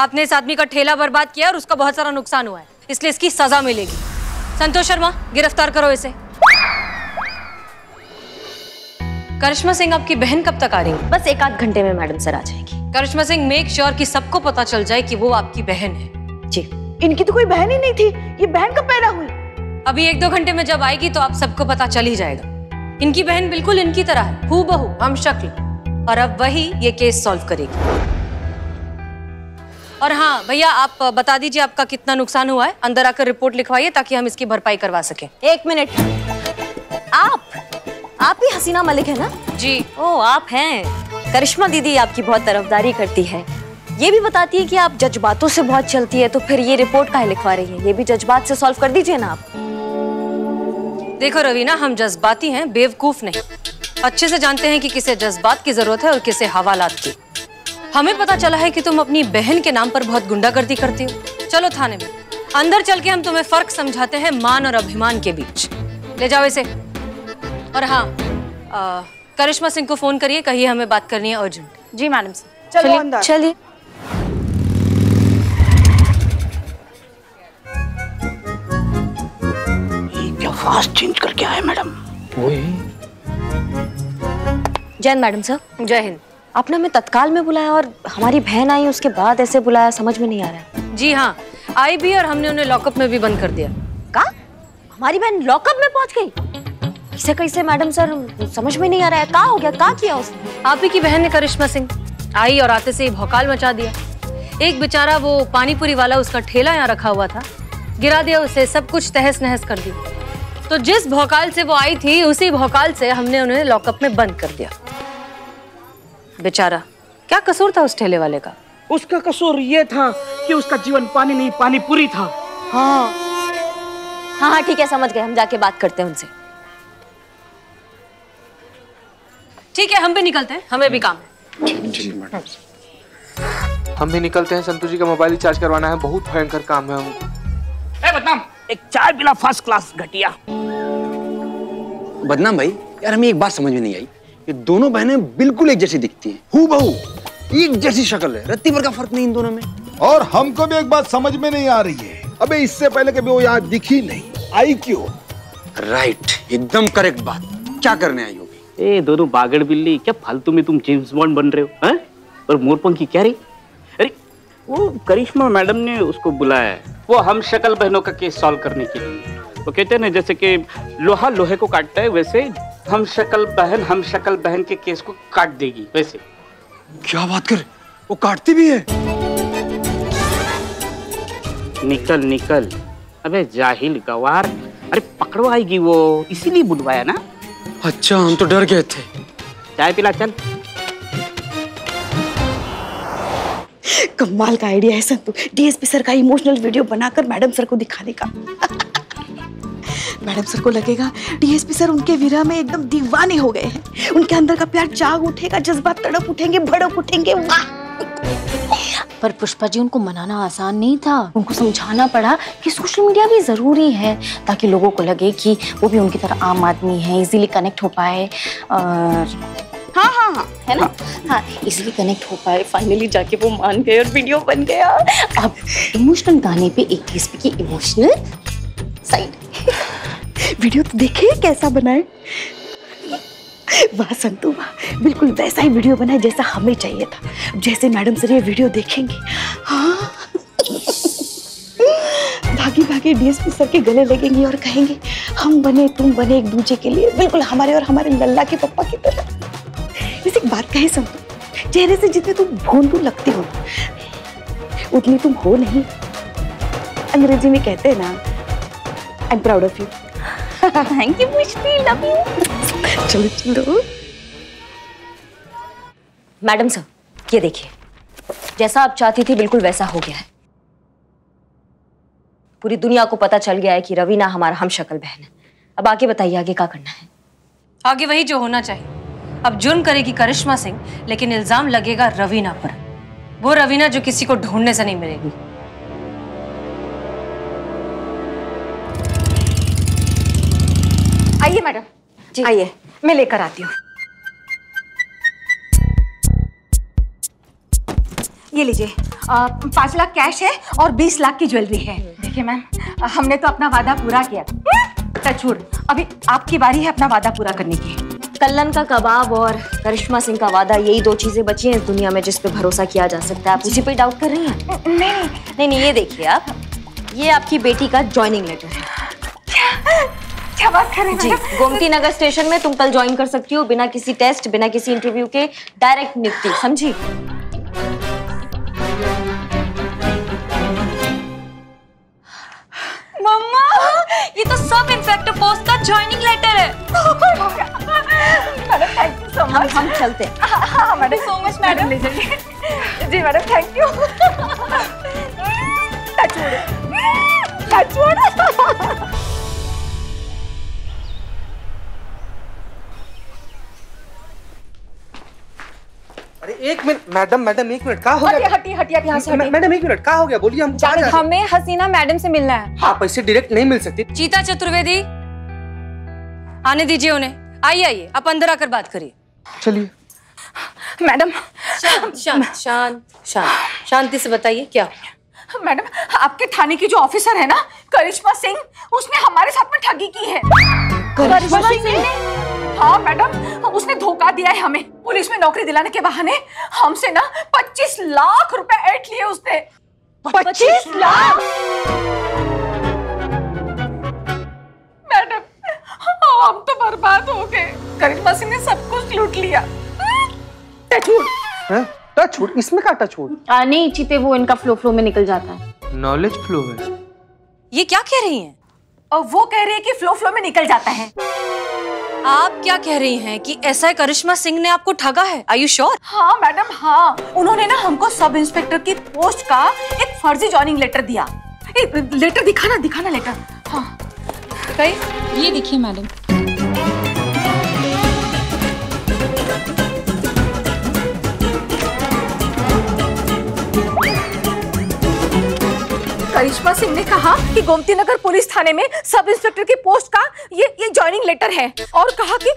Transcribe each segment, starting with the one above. आपने इस आदमी का ठेला बर्बाद किया और उसका बहुत सारा नुकसान हुआ है, इसलिए इसकी सजा मिलेगी। संतोष शर्मा, गिरफ्तार करो इसे। करिश्मा सिंह, आपकी बहन कब तक आ रही है? बस एक आध घंटे में मैडम सर आ जाएगी। करिश्मा सिंह, मेक श्योर कि सबको पता चल जाए कि वो आपकी बहन है। जी, इनकी तो कोई बहन ही नहीं थी, ये बहन कब पैदा हुई? अभी एक दो घंटे में जब आएगी तो आप सबको पता चल ही जाएगा। इनकी बहन बिल्कुल इनकी तरह है, हूबहू हम शक्ल, और अब वही ये केस सॉल्व करेगी। और हाँ भैया, आप बता दीजिए आपका कितना नुकसान हुआ है, अंदर आकर रिपोर्ट लिखवाइए ताकि हम इसकी भरपाई करवा सकें। एक मिनट, आप ही हसीना मलिक है ना? जी। ओ, आप हैं। करिश्मा दीदी आपकी बहुत तरफदारी करती है, ये भी बताती है कि आप जज्बातों से बहुत चलती है, तो फिर ये रिपोर्ट काहे लिखवा रही है? ये भी जज्बात से सॉल्व कर दीजिए ना आप। देखो रवीना, हम जज्बाती हैं, बेवकूफ नहीं। अच्छे से जानते हैं कि किसे जज्बात की जरूरत है और किसे हवालात की। हमें पता चला है कि तुम अपनी बहन के नाम पर बहुत गुंडागर्दी करती हो। चलो थाने में, अंदर चल के हम तुम्हें फर्क समझाते हैं मान और अभिमान के बीच। ले जाओ इसे। और हाँ, करिश्मा सिंह को फोन करिए, कहिए हमें बात करनी है अर्जेंट। जी मैडम सर। चलिए। फास्ट चेंज करके आए मैडम। जय हिंद मैडम सर। जय हिंद। आपने हमें तत्काल में बुलाया और हमारी बहन आई उसके बाद ऐसे बुलाया, समझ में नहीं आ रहा है। जी हाँ, आई भी और हमने उन्हें लॉकअप में भी बंद कर दिया। कहाँ? हमारी बहन लॉकअप में पहुंच गई? कैसे कैसे मैडम सर, समझ में नहीं आ रहा है। कहाँ हो गया, कहाँ किया उसने? आप ही की बहन ने, करिश्मा सिंह, आई और आते से ही भौकाल मचा दिया। एक बेचारा वो पानीपुरी वाला, उसका ठेला यहाँ रखा हुआ था, गिरा दिया उसे, सब कुछ तहस नहस कर दिया। तो जिस भौकाल से वो आई थी उसी भौकाल से हमने उन्हें लॉकअप में बंद कर दिया। बेचारा, क्या कसूर था उस ठेले वाले का? उसका कसूर ये था कि उसका जीवन पानी नहीं पानी पूरी था। हाँ हाँ ठीक है, समझ गए, हम जाके बात करते हैं उनसे। ठीक है, हम भी निकलते हैं, हमें भी काम है। हम भी निकलते हैं, संतोष जी का मोबाइल रिचार्ज करवाना है, बहुत भयंकर काम है। हम एक चाय पिला फर्स्ट क्लास घटिया। बदनाम भाई, यार हमें एक बात समझ में नहीं आई, ये दोनों बहनें बिल्कुल एक जैसी दिखती हैं, हूबहू एक जैसी शक्ल है, रत्ती भर का फर्क नहीं इन दोनों में। और हमको भी एक बात समझ में नहीं आ रही है, अबे इससे पहले कभी वो यहाँ दिखी नहीं, आई क्यों? राइट, एकदम करेक्ट बात। क्या करने आई होगी? ए दोनों बागड़ बिल्ली, क्या फालतू में तुम जेम्स बॉन्ड बन रहे हो? और मोरपंखी क्या रही? अरे वो करिश्मा मैडम ने उसको बुलाया है, वो हम शक्ल बहनों का केस सॉल्व करने के लिए। वो कहते हैं ना जैसे कि लोहा लोहे को काटता है, वैसे हम शक्ल बहन के केस को काट देगी। वैसे क्या बात कर, वो काटती भी है? निकल निकल, अबे जाहिल गवार, अरे पकड़वाएगी वो, इसीलिए बुलवाया ना। अच्छा, हम तो डर गए थे। चाय पिला, चल। कमाल का आइडिया है संतु, डीएसपी सर का इमोशनल वीडियो बनाकर मैडम सर को दिखाने का। मैडम सर को लगेगा डीएसपी सर उनके विरह में एकदम दीवाने हो गए हैं, उनके अंदर का प्यार जाग उठेगा, जज्बात तड़प उठेंगे, भड़क उठेंगे। पर पुष्पा जी, उनको मनाना आसान नहीं था, उनको समझाना पड़ा कि सोशल मीडिया भी जरूरी है ताकि लोगों को लगे कि वो भी उनकी तरह आम आदमी है, इजीली कनेक्ट हो पाए। और हाँ हाँ हाँ है ना, हाँ इसलिए कनेक्ट हो पाए। फाइनली जाके वो मान गए और वीडियो बन गया। अब इमोशनल गाने पे एक डीएसपी की इमोशनल साइड वीडियो तो देखे कैसा बनाए। वाह संतु वाह, बिल्कुल वैसा ही वीडियो बनाए जैसा हमें चाहिए था। जैसे मैडम सर ये वीडियो देखेंगे, हाँ भागी भागी डीएसपी सर के गले लगेंगे और कहेंगे हम बने तुम बने एक दूजे के लिए, बिल्कुल हमारे और हमारे लल्ला के पप्पा की तरह। एक बात कहे संतु, चेहरे से जितने तुम भोंदू लगती हो उतनी तुम हो नहीं। अंग्रेजी में कहते हैं ना, I am proud of you. Thank you Mishti, love you. चलो चलो। मैडम सर ये देखिए, जैसा आप चाहती थी बिल्कुल वैसा हो गया है। पूरी दुनिया को पता चल गया है कि रवीना हमारा हम शक्ल बहन है। अब आगे बताइए, आगे क्या करना है? आगे वही जो होना चाहिए। अब जुर्म करेगी करिश्मा सिंह, लेकिन इल्जाम लगेगा रवीना पर, वो रवीना जो किसी को ढूंढने से नहीं मिलेगी। आइए मैडम जी, आइए, मैं लेकर आती हूँ। ये लीजिए 5 लाख कैश है और 20 लाख की ज्वेलरी है। देखिए मैम, हमने तो अपना वादा पूरा किया, टचवुड। अभी आपकी बारी है अपना वादा पूरा करने की। तल्लन का कबाब और करिश्मा सिंह का वादा, यही दो चीजें बची हैं इस दुनिया में जिस पे भरोसा किया जा सकता है। आप मुझे पे डाउट कर रही हैं? नहीं, ये देखिए आप, ये आपकी बेटी का ज्वाइनिंग लेटर है। क्या बात कर रही हैं? गोमती नगर स्टेशन में तुम कल ज्वाइन कर सकती हो, बिना किसी टेस्ट, बिना किसी इंटरव्यू के, डायरेक्ट नियुक्ति, समझी? मम्मा, ये तो सब इंस्पेक्टर पोस्ट का ज्वाइनिंग लेटर है। Madam thank you so much. हम चलते हैं। हाँ मैडम, सो मच मैडम। ले जाइए। जी madam thank you. Touch wood. अरे एक मिनट मैडम, एक मिनट, क्या हो गया? हटिए यहाँ से। मैडम एक मिनट, क्या हो गया? बोलिए, हम कहाँ जा रहे हैं? हमें हसीना मैडम से मिलना है। हाँ, पैसे डायरेक्ट नहीं मिल सकते। चीता चतुर्वेदी, आने दीजिए उन्हें। आइए, आप अंदर आकर बात करिए। चलिए मैडम। शांति से बताइए क्या। मैडम, आपके थाने की जो ऑफिसर है ना, करिश्मा सिंह, उसने हमारे साथ में ठगी की है। करिश्मा सिंह? हाँ मैडम, उसने धोखा दिया है हमें। पुलिस में नौकरी दिलाने के बहाने हमसे ना 25 लाख रुपए ऐंठ लिए उसने। 25 लाख? मैडम, हम तो बर्बाद हो गए। करिश्मा सिंह ने सब कुछ लूट लिया। टचवुड? इसमें क्या टचवुड? नहीं चीते, वो इनका फ्लो में निकल जाता है। नॉलेज फ्लो है। ये क्या कह रही है? और वो कह रही है कि फ्लो में निकल जाता है। आप क्या कह रही हैं कि एसआई करिश्मा सिंह ने आपको ठगा है? Are you sure? हाँ मैडम, हाँ, उन्होंने ना हमको सब इंस्पेक्टर की पोस्ट का एक फर्जी जॉइनिंग लेटर दिया। लेटर दिखाना लेटर। हाँ कहीं, ये देखिए मैडम। करिश्मा सिंह ने कहा कि गोमती नगर पुलिस थाने में सब इंस्पेक्टर की पोस्ट का ये ज्वाइनिंग लेटर है, और कहा कि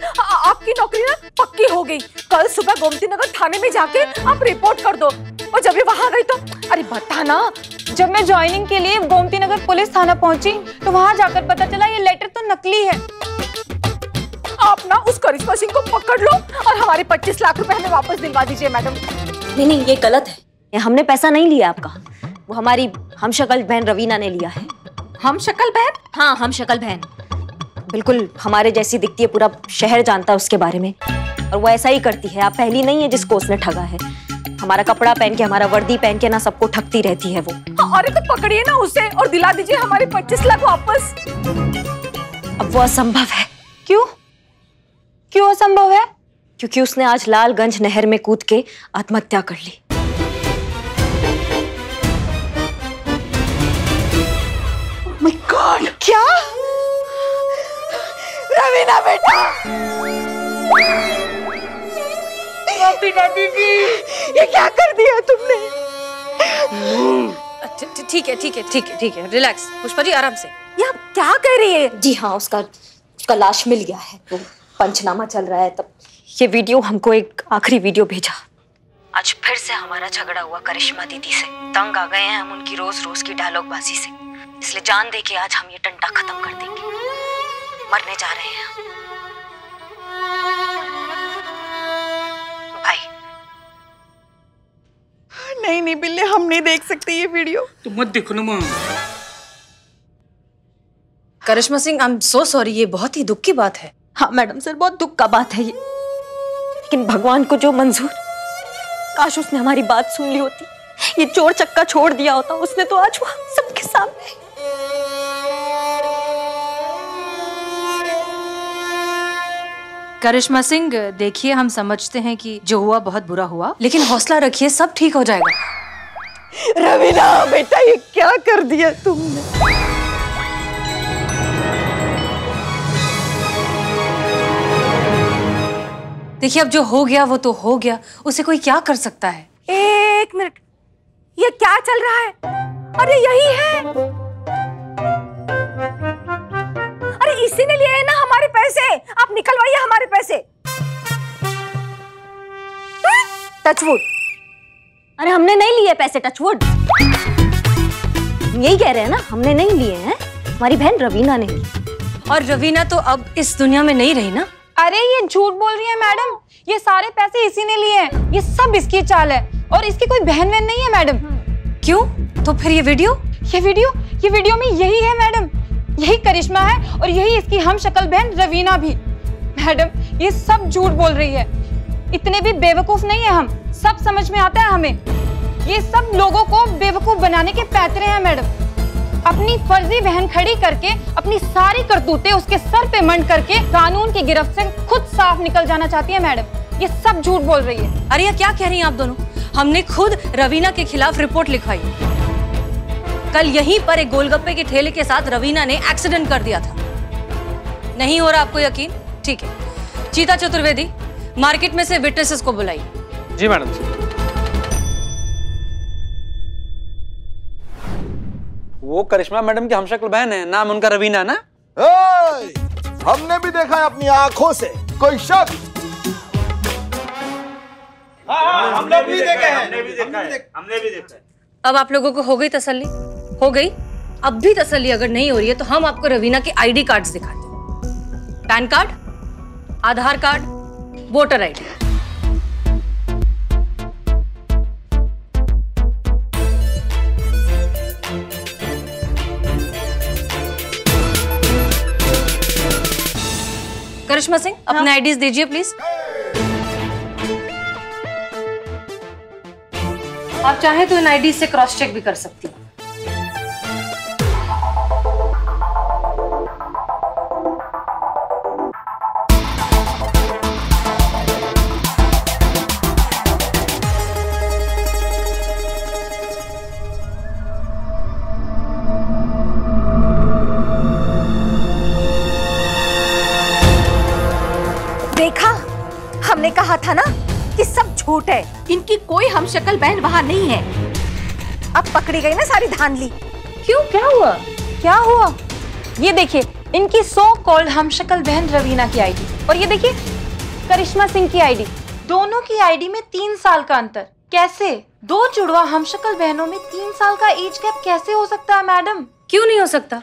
आपकी नौकरी ना पक्की हो गई, कल सुबह गोमती नगर थाने में जाके आप रिपोर्ट कर दो। और जब मैं वहाँ गई तो अरे बताना, जब मैं ज्वाइनिंग के लिए गोमती नगर पुलिस थाना पहुँची तो वहाँ जाकर पता चला ये लेटर तो नकली है। आप ना उस करिश्मा सिंह को पकड़ लो और हमारे 25 लाख रुपए हमें वापस दिलवा दीजिए मैडम। नहीं, ये गलत है। हमने पैसा नहीं लिया आपका, वो हमारी हमशक्ल बहन रवीना ने लिया है। हमशक्ल बहन? हाँ, हमशक्ल बहन, बिल्कुल हमारे जैसी दिखती है, पूरा शहर जानता है उसके बारे में, और वो ऐसा ही करती है। आप पहली नहीं है जिसको उसने ठगा है। हमारा कपड़ा पहन के, हमारा वर्दी पहन के ना सबको ठगती रहती है वो। अरे तो पकड़िए ना उसे और दिला दीजिए हमारे 25 लाख वापस। अब वो असंभव है। क्यों क्यों असंभव है? क्योंकि उसने आज लालगंज नहर में कूद के आत्महत्या कर ली। My God! क्या? रवीना बेटा, ये क्या कर दिया तुमने? ठीक है, रिलैक्स पुष्पा जी, आराम से। ये आप क्या कर रही है? जी हाँ, उसका लाश मिल गया है, वो पंचनामा चल रहा है। तब ये वीडियो हमको, एक आखिरी वीडियो भेजा। आज फिर से हमारा झगड़ा हुआ करिश्मा दीदी से। तंग आ गए हैं हम उनकी रोज की डायलॉगबाजी से, इसलिए जान दे के आज हम ये टंटा खत्म कर देंगे। मरने जा रहे हैं हम। भाई नहीं बिल्ले, हम नहीं देख सकते ये वीडियो। तो मत देखो ना माँ। Karishma Singh, I am so sorry, ये बहुत ही दुख की बात है। हाँ मैडम सर, बहुत दुख का बात है ये, लेकिन भगवान को जो मंजूर। काश उसने हमारी बात सुन ली होती, ये चोर चक्का छोड़ दिया होता उसने तो आज वहां सबके सामने। करिश्मा सिंह, देखिए हम समझते हैं कि जो हुआ बहुत बुरा हुआ, लेकिन हौसला रखिए, सब ठीक हो जाएगा। रवीना बेटा, ये क्या कर दिया तुमने? देखिए अब जो हो गया वो तो हो गया, उसे कोई क्या कर सकता है? एक मिनट, ये क्या चल रहा है? अरे यही है, अरे इसी ने लिए है ना हमारे पैसे। आप निकलवाइए हमारे पैसे। टचवुड। अरे हमने नहीं लिए पैसे, टचवुड। यही कह रहे हैं ना, हमने नहीं लिए हैं, हमारी बहन रवीना ने। और रवीना तो अब इस दुनिया में नहीं रही ना। अरे ये झूठ बोल रही है मैडम, ये सारे पैसे इसी ने लिए हैं, ये सब इसकी चाल है और इसकी कोई बहन बहन नहीं है मैडम। क्यों? तो फिर ये वीडियो में यही है मैडम, यही करिश्मा है और यही इसकी हम शक्ल बहन रवीना भी। मैडम ये सब झूठ बोल रही है, इतने भी बेवकूफ नहीं है हम, सब समझ में आता है हमें। ये सब लोगों को बेवकूफ बनाने के पैतरे हैं मैडम। अपनी फर्जी बहन खड़ी करके अपनी सारी करतूतें उसके सर पे मंड करके कानून की गिरफ्त से खुद साफ निकल जाना चाहती है मैडम। ये सब झूठ बोल रही है। अरे क्या कह रही हैं आप दोनों, हमने खुद रवीना के खिलाफ रिपोर्ट लिखवाई। कल यहीं पर एक गोलगप्पे के ठेले के साथ रवीना ने एक्सीडेंट कर दिया था। नहीं हो रहा आपको यकीन? ठीक है, चीता चतुर्वेदी मार्केट में से विटनेसेस को बुलाई। जी मैडम। वो करिश्मा मैडम की हमशक्ल बहन है, नाम उनका रवीना ना। हमने भी देखा है अपनी आंखों से, कोई शक? हमने भी देखा है। अब आप लोगों को हो गई तसल्ली? हो गई। अब भी तसल्ली अगर नहीं हो रही है तो हम आपको रवीना के आईडी कार्ड्स दिखाते हैं, PAN card, Aadhaar card, voter ID. Karishma Singh अपने आईडीज दीजिए प्लीज। आप चाहे तो इन आईडी से क्रॉस चेक भी कर सकती हैं। देखा, हमने कहा था ना कि सब झूठ है, इनकी कोई हमशक्ल बहन वहां नहीं है। अब पकड़ी गई ना सारी धांधली। क्यों, क्या हुआ? ये देखिए इनकी सो कॉल्ड हमशक्ल बहन रवीना की आईडी और ये देखिए करिश्मा सिंह की आईडी, दोनों की आईडी में 3 साल का अंतर। कैसे दो जुड़वा हमशक्ल बहनों में 3 साल का एज गैप कैसे हो सकता है मैडम? क्यों नहीं हो सकता?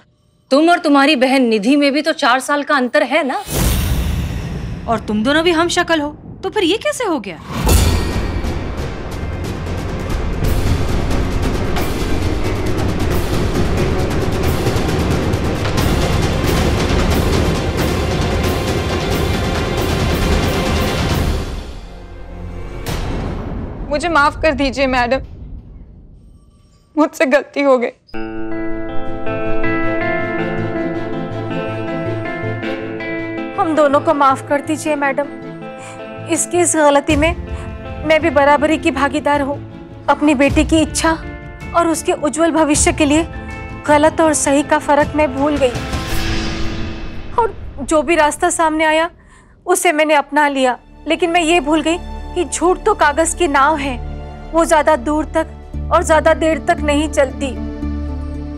तुम और तुम्हारी बहन निधि में भी तो 4 साल का अंतर है ना, और तुम दोनों भी हमशक्ल हो, तो फिर ये कैसे हो गया? मुझे माफ कर दीजिए मैडम, मुझसे गलती हो गई। हम दोनों को माफ कर दीजिए मैडम, इसकी इस गलती में मैं भी बराबरी की भागीदार हूँ। अपनी बेटी की इच्छा और उसके उज्जवल भविष्य के लिए गलत और सही का फर्क मैं भूल गई, और जो भी रास्ता सामने आया उसे मैंने अपना लिया। लेकिन मैं ये भूल गई कि झूठ तो कागज की नाव है, वो ज्यादा दूर तक और ज्यादा देर तक नहीं चलती।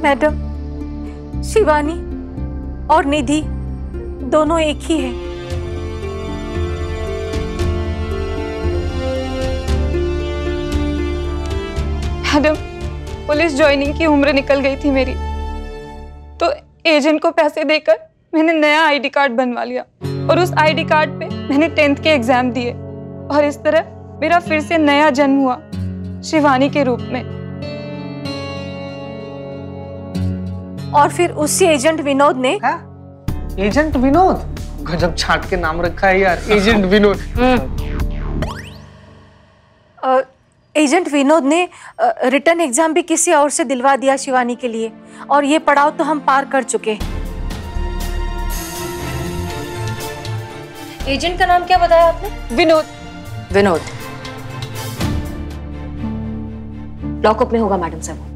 मैडम, शिवानी और निधि दोनों एक ही है। मैडम, पुलिस ज्वाइनिंग की उम्र निकल गई थी मेरी, तो एजेंट को पैसे देकर मैंने नया आईडी कार्ड बनवा लिया और उस आईडी कार्ड पे मैंने 10th के एग्जाम दिए और इस तरह मेरा फिर से नया जन्म हुआ शिवानी के रूप में। और फिर उसी एजेंट विनोद ने एजेंट विनोद, गजब छांट के नाम रखा है यार, एजेंट विनोद। एजेंट विनोद ने रिटर्न एग्जाम भी किसी और से दिलवा दिया शिवानी के लिए, और ये पड़ाव तो हम पार कर चुके। एजेंट का नाम क्या बताया आपने? विनोद। लॉकअप में होगा मैडम साहब।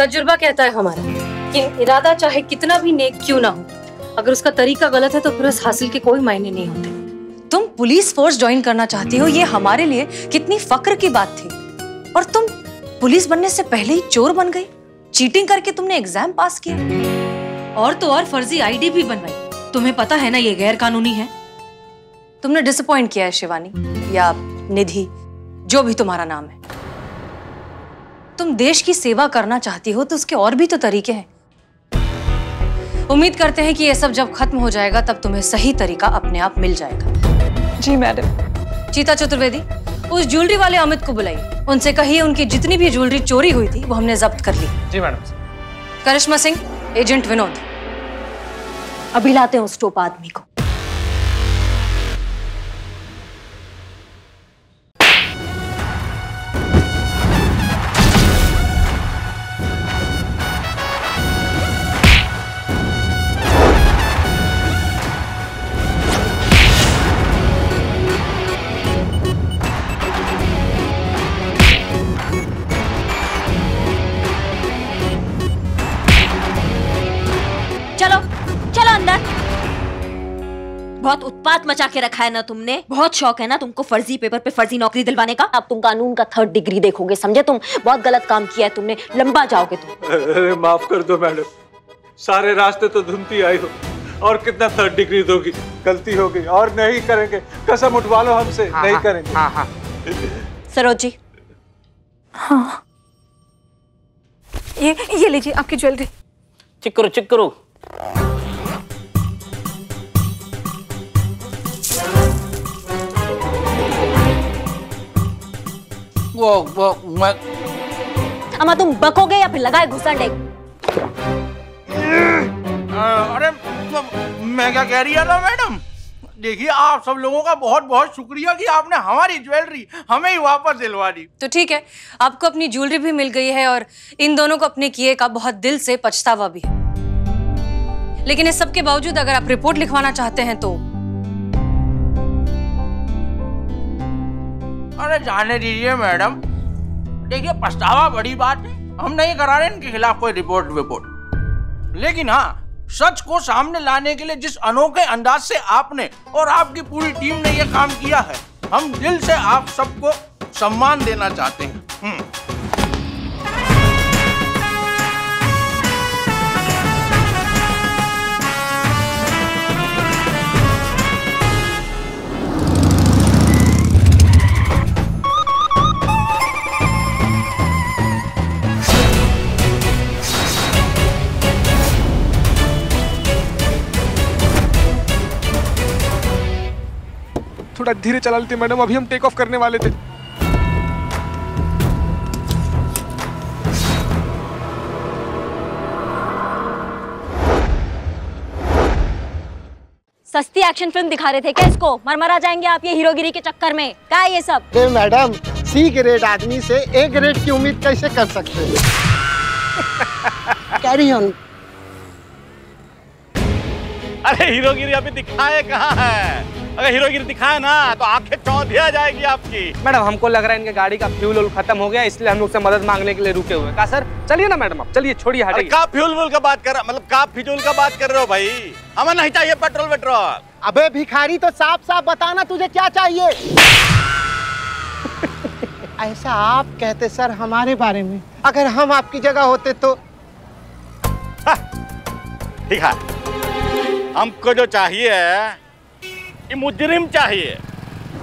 तजुर्बा कहता है हमारा कि इरादा चाहे कितना भी नेक क्यों ना हो, अगर उसका तरीका गलत है तो फिर उस हासिल के कोई मायने नहीं होते। तुम पुलिस फोर्स ज्वाइन करना चाहती हो, ये हमारे लिए कितनी फक्र की बात थी, और तुम पुलिस बनने से पहले ही चोर बन गई। चीटिंग करके तुमने एग्जाम पास किया, और तो और फर्जी आईडी भी बनवाई। तुम्हें पता है ना ये गैर कानूनी है। तुमने डिसअपॉइंट किया है शिवानी या निधि, जो भी तुम्हारा नाम है। तुम देश की सेवा करना चाहती हो तो उसके और भी तो तरीके हैं। उम्मीद करते हैं कि ये सब जब खत्म हो जाएगा तब तुम्हें सही तरीका अपने आप मिल जाएगा। जी मैडम। चीता चतुर्वेदी, उस ज्वेलरी वाले अमित को बुलाइए। उनसे कहिए उनकी जितनी भी ज्वेलरी चोरी हुई थी वो हमने जब्त कर ली। जी मैडम। करिश्मा सिंह, एजेंट विनोद, अभी लाते हैं उस टोप आदमी को। बहुत उत्पात मचा के रखा है ना तुमने। बहुत शौक है ना तुमको फर्जी पेपर पे फर्जी नौकरी दिलवाने का। अब तुम कानून का 3rd डिग्री देखोगे, समझे? तुम बहुत गलत काम किया है तुमने, लंबा जाओगे तुम। अरे माफ कर दो मैडम, सारे रास्ते तो धुनती आई हो, और कितना 3rd डिग्री दोगी? गलती हो गई और नहीं करेंगे, कसम उठवा लो हमसे। हाँ, नहीं करेंगे। हाँ, हाँ। सरोज जी। हाँ। ये लीजिए आपकी ज्वेलरी। चिकरू चिकरू। वो मैं अम्मा तुम बकोगे या फिर लगाए घुसंडे? अरे तो मैं क्या कह रही है ना मैडम, देखिए आप सब लोगों का बहुत बहुत शुक्रिया कि आपने हमारी ज्वेलरी हमें ही वापस दिलवा दी। तो ठीक है, आपको अपनी ज्वेलरी भी मिल गई है और इन दोनों को अपने किए का बहुत दिल से पछतावा भी है। लेकिन इस सब के बावजूद अगर आप रिपोर्ट लिखवाना चाहते हैं तो। अरे जाने दीजिए मैडम, देखिए पछतावा बड़ी बात है, हम नहीं करा रहे इनके खिलाफ कोई रिपोर्ट। लेकिन हाँ, सच को सामने लाने के लिए जिस अनोखे अंदाज से आपने और आपकी पूरी टीम ने ये काम किया है, हम दिल से आप सबको सम्मान देना चाहते हैं। थोड़ा धीरे चला लेते मैडम, अभी हम टेक ऑफ करने वाले थे। सस्ती एक्शन फिल्म दिखा रहे थे क्या इसको? मरमरा जाएंगे आप ये हीरोगिरी के चक्कर में। क्या है ये सब? अरे मैडम, C ग्रेड आदमी से A ग्रेड की उम्मीद कैसे कर सकते हैं? Carry on. अरे हीरोगिरी अभी दिखाए कहाँ है? अगर हीरोगिरी दिखाए ना तो आंखें चौंधी आ जाएगी आपकी। मैडम हमको लग रहा है इनके गाड़ी का फ्यूल खत्म हो गया, इसलिए हम लोग से मदद मांगने के लिए रुके हुए। का सर चलिए ना मैडम, आप चलिए, छोड़िए हटाइए। का फ्यूल का बात कर, मतलब का फिजूल का बात कर रहे हो भाई? हमें नहीं चाहिए पेट्रोल वेट्रोल। अबे भिखारी, तो साफ साफ बताना तुझे क्या चाहिए। ऐसा आप कहते सर हमारे बारे में, अगर हम आपकी जगह होते तो। ठीक है, हमको जो चाहिए मुजरिम चाहिए।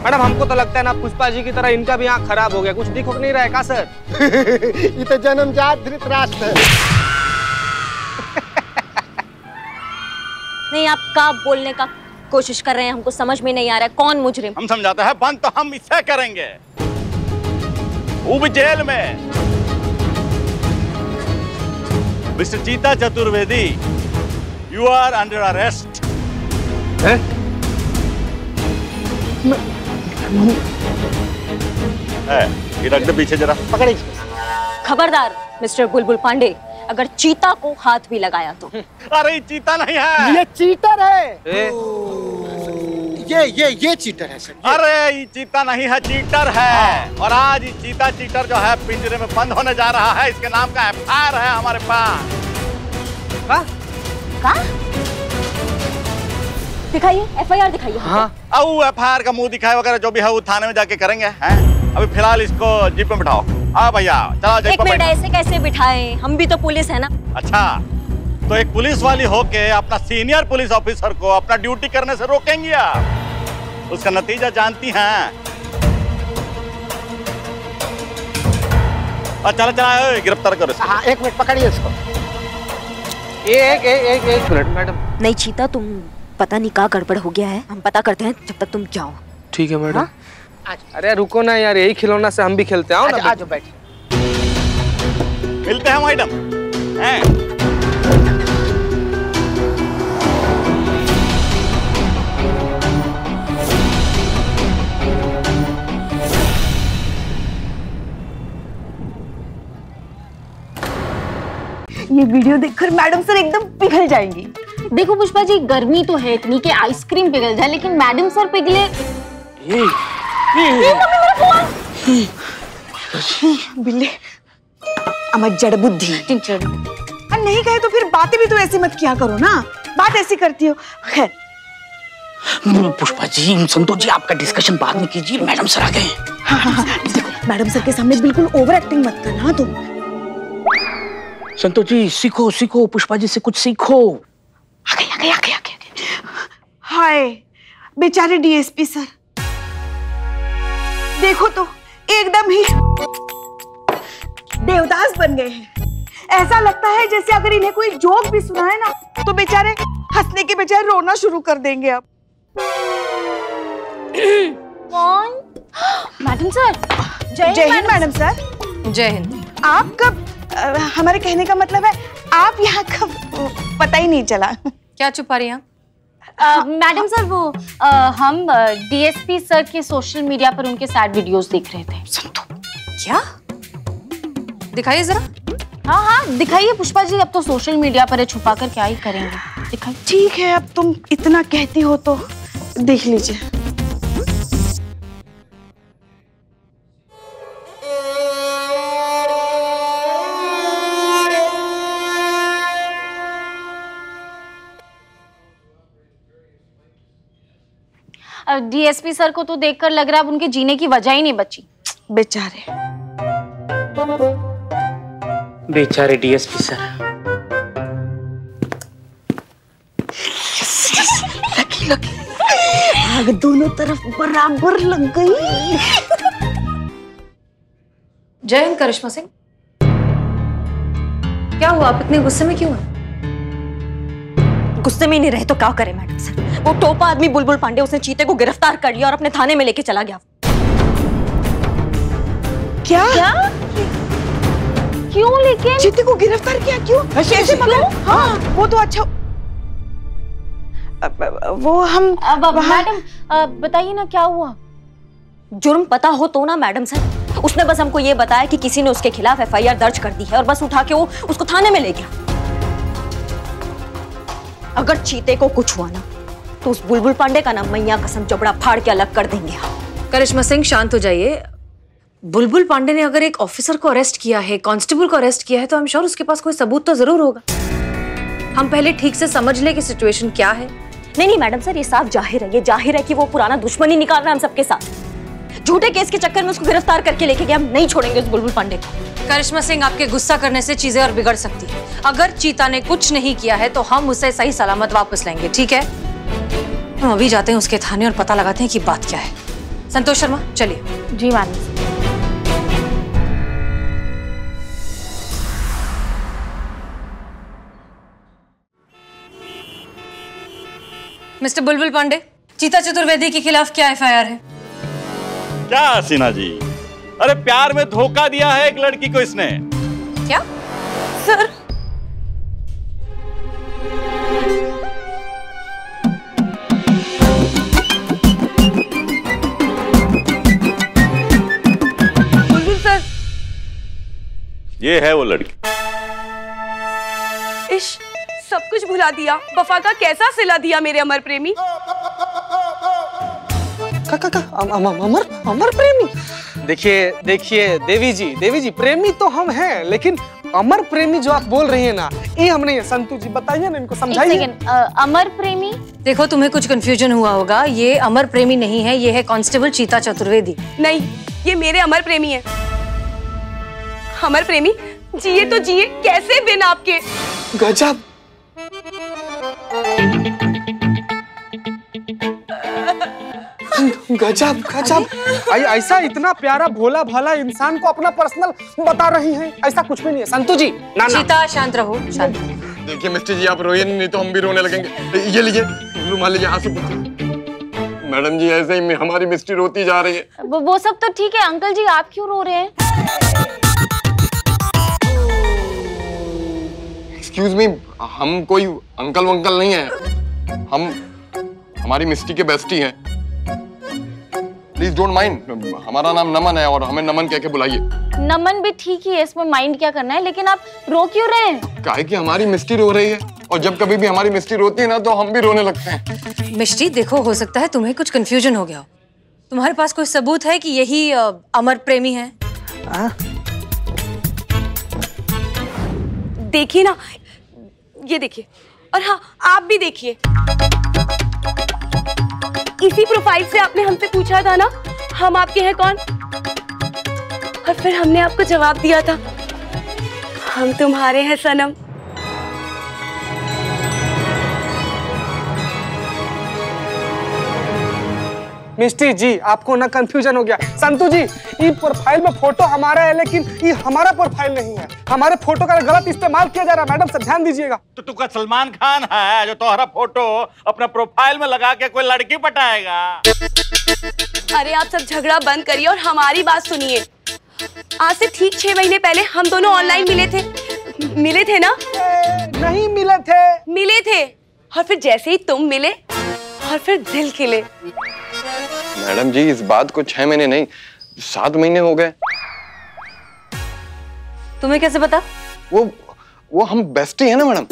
मैडम हमको तो लगता है ना पुष्पा जी की तरह इनका भी आँख खराब हो गया, कुछ दिख नहीं रहा है का सर? ये तो जन्मजात धृतराष्ट्र है। नहीं, आप का बोलने का कोशिश कर रहे हैं, हमको समझ में नहीं आ रहा है कौन मुजरिम। हम समझाते हैं, बंद तो हम इससे करेंगे, वो भी जेल में। Mister Cheeta Chaturvedi, you are under arrest. ये रख दे पीछे जरा। पकड़े। खबरदार मिस्टर बुलबुल पांडे, अगर चीता को हाथ भी लगाया तो। अरे चीता नहीं है, ये चीटर है। ये चीटर है सर। अरे ये चीता नहीं है, चीटर है। और आज ये चीता चीटर जो है पिंजरे में बंद होने जा रहा है, इसके नाम का FIR है हमारे पास। का? दिखाइए FIR दिखाइए। हाँ। आओ FIR का मुंह दिखाए वगैरह जो भी है वो थाने में जाके करेंगे। हैं? अभी फिलहाल इसको जीप में बिठाओ। हाँ भैया चलो जीप में। ऐसे कैसे बिठाएं? हम भी तो पुलिस है ना। अच्छा, तो एक पुलिस वाली होके अपना सीनियर पुलिस ऑफिसर को अपना ड्यूटी करने से रोकेंगी आप? उसका नतीजा जानती है। और चला चला गिरफ्तार करो इसको। हाँ, 1 मिनट पकड़िए इसको। एक मिनट मैडम। नहीं चीता, तुम पता नहीं क्या गड़बड़ हो गया है, हम पता करते हैं जब तक तुम जाओ। ठीक है मैडम। अरे रुको ना यार, यही खिलौना से हम भी खेलते हैं। आओ ना, आ जाओ, बैठ मिलते हैं मैडम। ये वीडियो देखकर मैडम सर एकदम पिघल जाएंगी। देखो पुष्पा जी, गर्मी तो है इतनी कि आइसक्रीम पिघल जाए, लेकिन मैडम सर पिघले। बिल्ले अमर जड़ बुद्धि नहीं कहे तो फिर बातें भी तो ऐसी मत किया करो ना, बात ऐसी करती हो। खैर पुष्पा जी, संतोष जी आपका डिस्कशन बाद में कीजिए, मैडम सर आ गए। हाँ, देखो मैडम सर के सामने बिल्कुल ओवर एक्टिंग मत करना तुम। संतोष जी सीखो सीखो, पुष्पा जी से कुछ सीखो। आगे। हाय बेचारे डीएसपी सर, देखो तो एकदम ही देवदास बन गए हैं। ऐसा लगता है जैसे अगर इन्हें कोई जोक भी सुनाए ना तो बेचारे हंसने के बजाय रोना शुरू कर देंगे। अब कौन? Madam sir. जय हिंद मैडम सर। जय हिंद। आप कब? हमारे कहने का मतलब है आप यहाँ कब, पता ही नहीं चला। क्या छुपा रही हैं? मैडम सर वो हम डीएसपी सर के सोशल मीडिया पर उनके सैड वीडियोस देख रहे थे। संतु क्या? दिखाइए जरा। हाँ, दिखाइए पुष्पा जी, अब तो सोशल मीडिया पर है, छुपा कर क्या ही करेंगे, दिखाइए। ठीक है, अब तुम इतना कहती हो तो देख लीजिए। डीएसपी सर को तो देखकर लग रहा है अब उनके जीने की वजह ही नहीं बची। बेचारे डीएसपी सर। लगी। आग दोनों तरफ बराबर लग गई। जय हिंद करिश्मा सिंह। क्या हुआ, आप इतने गुस्से में क्यों हैं? गुस्से में ही नहीं रहे तो क्या करे मैडम सर। वो टोपा आदमी बुलबुल पांडे, उसने चीते को गिरफ्तार कर लिया और अपने थाने में लेके चला गया। क्या? क्यों लेके? चीते को गिरफ्तार किया क्यों? ऐसे मतलब? हाँ, वो तो अच्छा। वो हम मैडम बताइए ना क्या हुआ? जुर्म पता हो तो ना मैडम सर। उसने बस हमको ये बताया कि किसी ने उसके खिलाफ FIR दर्ज कर दी है और बस उठा के वो उसको थाने में ले गया। अगर चीते को कुछ हुआ ना तो उस बुलबुल पांडे का नाम मैया कसम चपड़ा फाड़ के अलग कर देंगे। करिश्मा सिंह शांत हो जाइए। बुलबुल पांडे ने अगर एक ऑफिसर को अरेस्ट किया है, कांस्टेबल को अरेस्ट किया है, तो आई एम श्योर उसके पास कोई सबूत तो जरूर होगा। हम पहले ठीक से समझ ले कि सिचुएशन क्या है। नहीं मैडम सर, ये साफ जाहिर है, ये जाहिर है कि वो पुराना दुश्मनी निकाल रहा है हम सबके साथ। झूठे केस के चक्कर में उसको गिरफ्तार करके लेके गए। हम नहीं छोड़ेंगे उस बुलबुल पांडे को। करिश्मा सिंह, आपके गुस्सा करने से चीजें और बिगड़ सकती है। अगर चीता ने कुछ नहीं किया है तो हम उसे सही सलामत वापस लाएंगे, ठीक है? हम अभी जाते हैं उसके थाने और पता लगाते हैं कि बात क्या है। संतोष शर्मा चलिए। जी मैडम। मिस्टर बुलबुल पांडे, चीता चतुर्वेदी के खिलाफ क्या FIR है? क्या हसीना जी, अरे प्यार में धोखा दिया है एक लड़की को इसने। क्या सर? बुलबुल सर, ये है वो लड़की। इश्क सब कुछ भुला दिया, वफा का कैसा सिला दिया मेरे अमर प्रेमी। अमर प्रेमी? देखिए देवी जी प्रेमी तो हम हैं, लेकिन अमर प्रेमी जो आप बोल रही हैं ना, ये हम नहीं है। संतु जी बताइए ना, इनको समझाइए। अमर प्रेमी? देखो तुम्हें कुछ कंफ्यूजन हुआ होगा, ये अमर प्रेमी नहीं है, ये है कांस्टेबल चीता चतुर्वेदी। नहीं, ये मेरे अमर प्रेमी है। अमर प्रेमी जिए तो जिए कैसे बिन आपके। गजब। गजब गजब, ऐसा इतना प्यारा भोला भाला इंसान को अपना पर्सनल बता रही हैं, ऐसा कुछ भी नहीं है। संतु जी ना सीता, शांत रहो शांत। देखिए मिस्टर जी आप रोइए नहीं तो हम भी रोने लगेंगे। ये लीजिए रुमाल लीजिए, आंसू पोंछिए। मैडम जी ऐसे ही हमारी मिस्टी रोती जा रही है। वो सब तो ठीक है, अंकल जी आप क्यों रो रहे हैं? एक्सक्यूज मी, हम कोई अंकल वंकल नहीं है, हम हमारी मिस्टी के बेस्टी हैं। प्लीज डोंट माइंड, हमारा नाम नमन है और हमें नमन कह के बुलाइए। नमन भी ठीक ही है, इसमें माइंड क्या करना है, लेकिन आप रो क्यों रहे हैं? काहे कि हमारी मिस्टी रो रही है और जब कभी भी हमारी मिस्टी रोती है ना तो हम भी रोने लगते हैं। मिस्टी देखो, हो सकता है तुम्हें कुछ कंफ्यूजन हो गया हो। तुम्हारे पास कोई सबूत है कि यही अमर प्रेमी है? देखिए ना, ये देखिए, और हाँ आप भी देखिए, इसी प्रोफाइल से आपने हमसे पूछा था ना हम आपके हैं कौन, और फिर हमने आपको जवाब दिया था हम तुम्हारे हैं सनम। मिस्टी जी आपको ना कंफ्यूजन हो गया। संतु जी ये प्रोफाइल में फोटो हमारा है लेकिन ये हमारा प्रोफाइल नहीं है, हमारे फोटो का गलत इस्तेमाल किया जा रहा है। मैडम सर ध्यान दीजिएगा। तो तुका सलमान खान है जो तुम्हारा फोटो अपना प्रोफाइल में लगा के कोई लड़की पटाएगा। अरे आप सब झगड़ा बंद करिए और हमारी बात सुनिए। आज से ठीक 6 महीने पहले हम दोनों ऑनलाइन मिले थे ना? नहीं मिले थे। और फिर जैसे ही तुम मिले और फिर दिल खिले। मैडम जी इस बात को 6 महीने नहीं 7 महीने हो गए। तुम्हें कैसे पता? वो हम बेस्टी है ना मैडम।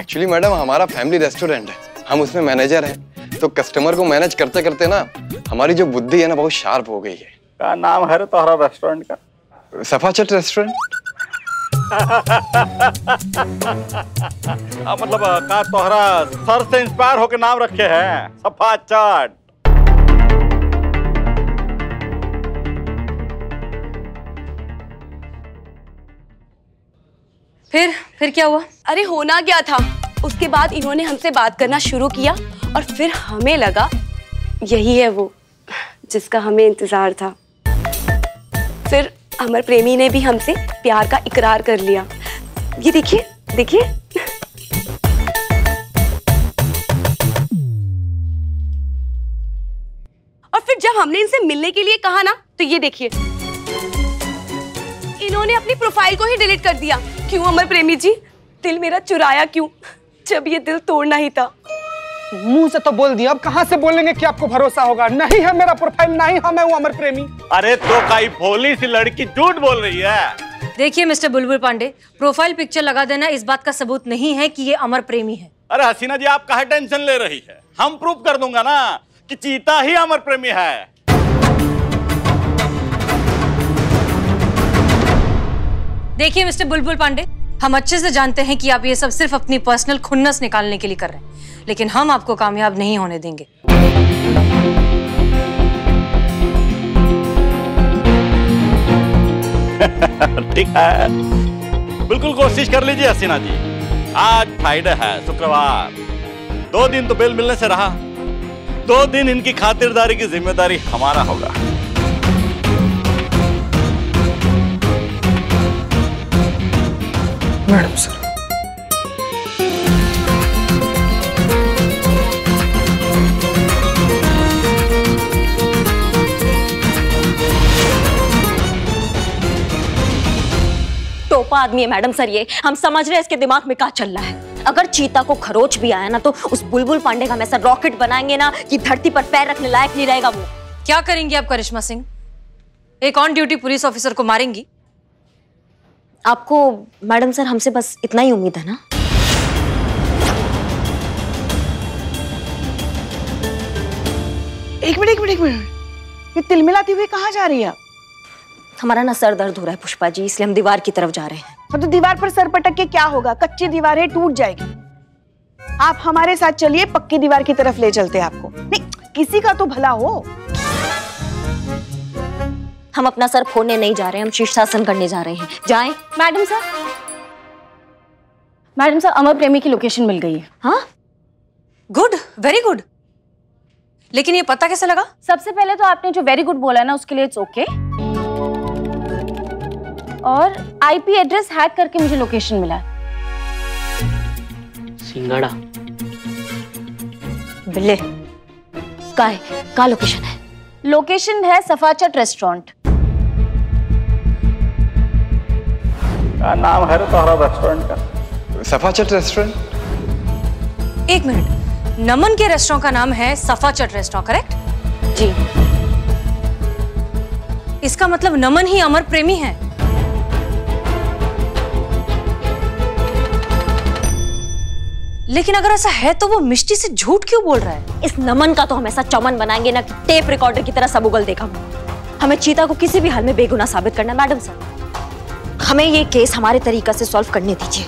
एक्चुअली मैडम हमारा फैमिली रेस्टोरेंट है, हम उसमें मैनेजर हैं, तो कस्टमर को मैनेज करते करते ना हमारी जो बुद्धि है ना बहुत शार्प हो गई है। क्या नाम है तुम्हारा रेस्टोरेंट का? सफाचट रेस्टोरेंट। मतलब का तोहरा सर से इंस्पायर होकर नाम रखे हैं सफा चाट। फिर क्या हुआ? अरे होना क्या था, उसके बाद इन्होंने हमसे बात करना शुरू किया और फिर हमें लगा यही है वो जिसका हमें इंतजार था। फिर अमर प्रेमी ने भी हमसे प्यार का इकरार कर लिया। ये देखिए देखिए। और फिर जब हमने इनसे मिलने के लिए कहा ना तो ये देखिए इन्होंने अपनी प्रोफाइल को ही डिलीट कर दिया। क्यों अमर प्रेमी जी, दिल मेरा चुराया क्यों जब ये दिल तोड़ना ही था? मुंह से तो बोल दिया, अब कहां से बोलेंगे कि आपको भरोसा होगा? नहीं है मेरा प्रोफाइल, नहीं हूं मैं वो अमर प्रेमी। अरे तो काई भोली सी लड़की झूठ बोल रही है। देखिए mister Bulbul Pandey, profile picture लगा देना इस बात का सबूत नहीं है कि ये अमर प्रेमी है। अरे हसीना जी आप काहे टेंशन ले रही है, हम प्रूव कर दूंगा ना कि चीता ही अमर प्रेमी है। देखिए मिस्टर बुलबुल पांडे, हम अच्छे से जानते हैं कि आप ये सब सिर्फ अपनी पर्सनल खुन्नस निकालने के लिए कर रहे हैं, लेकिन हम आपको कामयाब नहीं होने देंगे। ठीक है, बिल्कुल कोशिश कर लीजिए हसीना जी। आज फ्राइडे है, शुक्रवार, 2 दिन तो बेल मिलने से रहा, 2 दिन इनकी खातिरदारी की जिम्मेदारी हमारा होगा। मैडम सर टोपा आदमी है मैडम सर ये, हम समझ रहे हैं इसके दिमाग में क्या चल रहा है। अगर चीता को खरोच भी आया ना तो उस बुलबुल पांडे का हम ऐसा रॉकेट बनाएंगे ना कि धरती पर पैर रखने लायक नहीं रहेगा वो। क्या करेंगी आप करिश्मा सिंह, एक ऑन ड्यूटी पुलिस ऑफिसर को मारेंगी? आपको मैडम सर हमसे बस इतना ही उम्मीद है ना? एक मिनट, ये तिलमिलाती हुई कहाँ जा रही है? हमारा ना सर दर्द हो रहा है पुष्पा जी, इसलिए हम दीवार की तरफ जा रहे हैं। तो दीवार पर सर पटक के क्या होगा, कच्ची दीवार है टूट जाएगी। आप हमारे साथ चलिए, पक्की दीवार की तरफ ले चलते हैं आपको। नहीं किसी का तो भला हो। हम अपना सर फोड़ने नहीं जा रहे हैं, हम शीर्षासन करने जा रहे हैं। जाएं? मैडम सर अमर प्रेमी की लोकेशन मिल गई है। हाँ गुड, वेरी गुड। लेकिन ये पता कैसे लगा? सबसे पहले तो आपने जो वेरी गुड बोला ना उसके लिए इट्स ओके। और आईपी एड्रेस हैक करके मुझे लोकेशन मिला। सिंगाड़ा। बिल्ले। का लोकेशन है? लोकेशन है सफाचट रेस्टोरेंट। नाम है तो रेस्टोरेंट का सफाचट रेस्टोरेंट। एक मिनट, नमन के रेस्टोरेंट का नाम है सफाचट रेस्टोरेंट, करेक्ट? जी। इसका मतलब नमन ही अमर प्रेमी है। लेकिन अगर ऐसा है तो वो मिष्टी से झूठ क्यों बोल रहा है? इस नमन का तो हम ऐसा चमन बनाएंगे ना कि टेप रिकॉर्डर की तरह सब उगल देखा। हमें चीता को किसी भी हाल में बेगुनाह साबित करना है मैडम सर। हमें ये केस हमारे तरीका से सॉल्व करने दीजिए।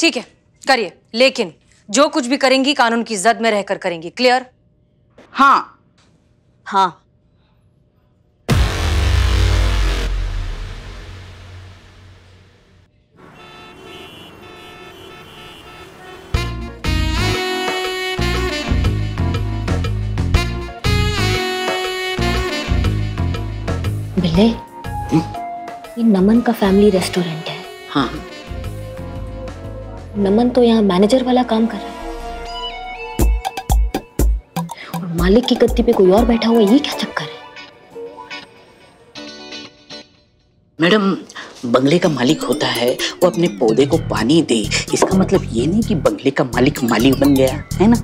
ठीक है, करिए, लेकिन जो कुछ भी करेंगी कानून की जद में रहकर करेंगी, क्लियर? हाँ हाँ। बिल्ले, ये नमन का फैमिली रेस्टोरेंट है। हाँ, नमन तो यहाँ मैनेजर वाला काम कर रहा है और मालिक की गद्दी पे कोई और बैठा हुआ, ये क्या चक्कर है? मैडम, बंगले का मालिक होता है वो अपने पौधे को पानी दे, इसका मतलब ये नहीं कि बंगले का मालिक मालिक बन गया है ना।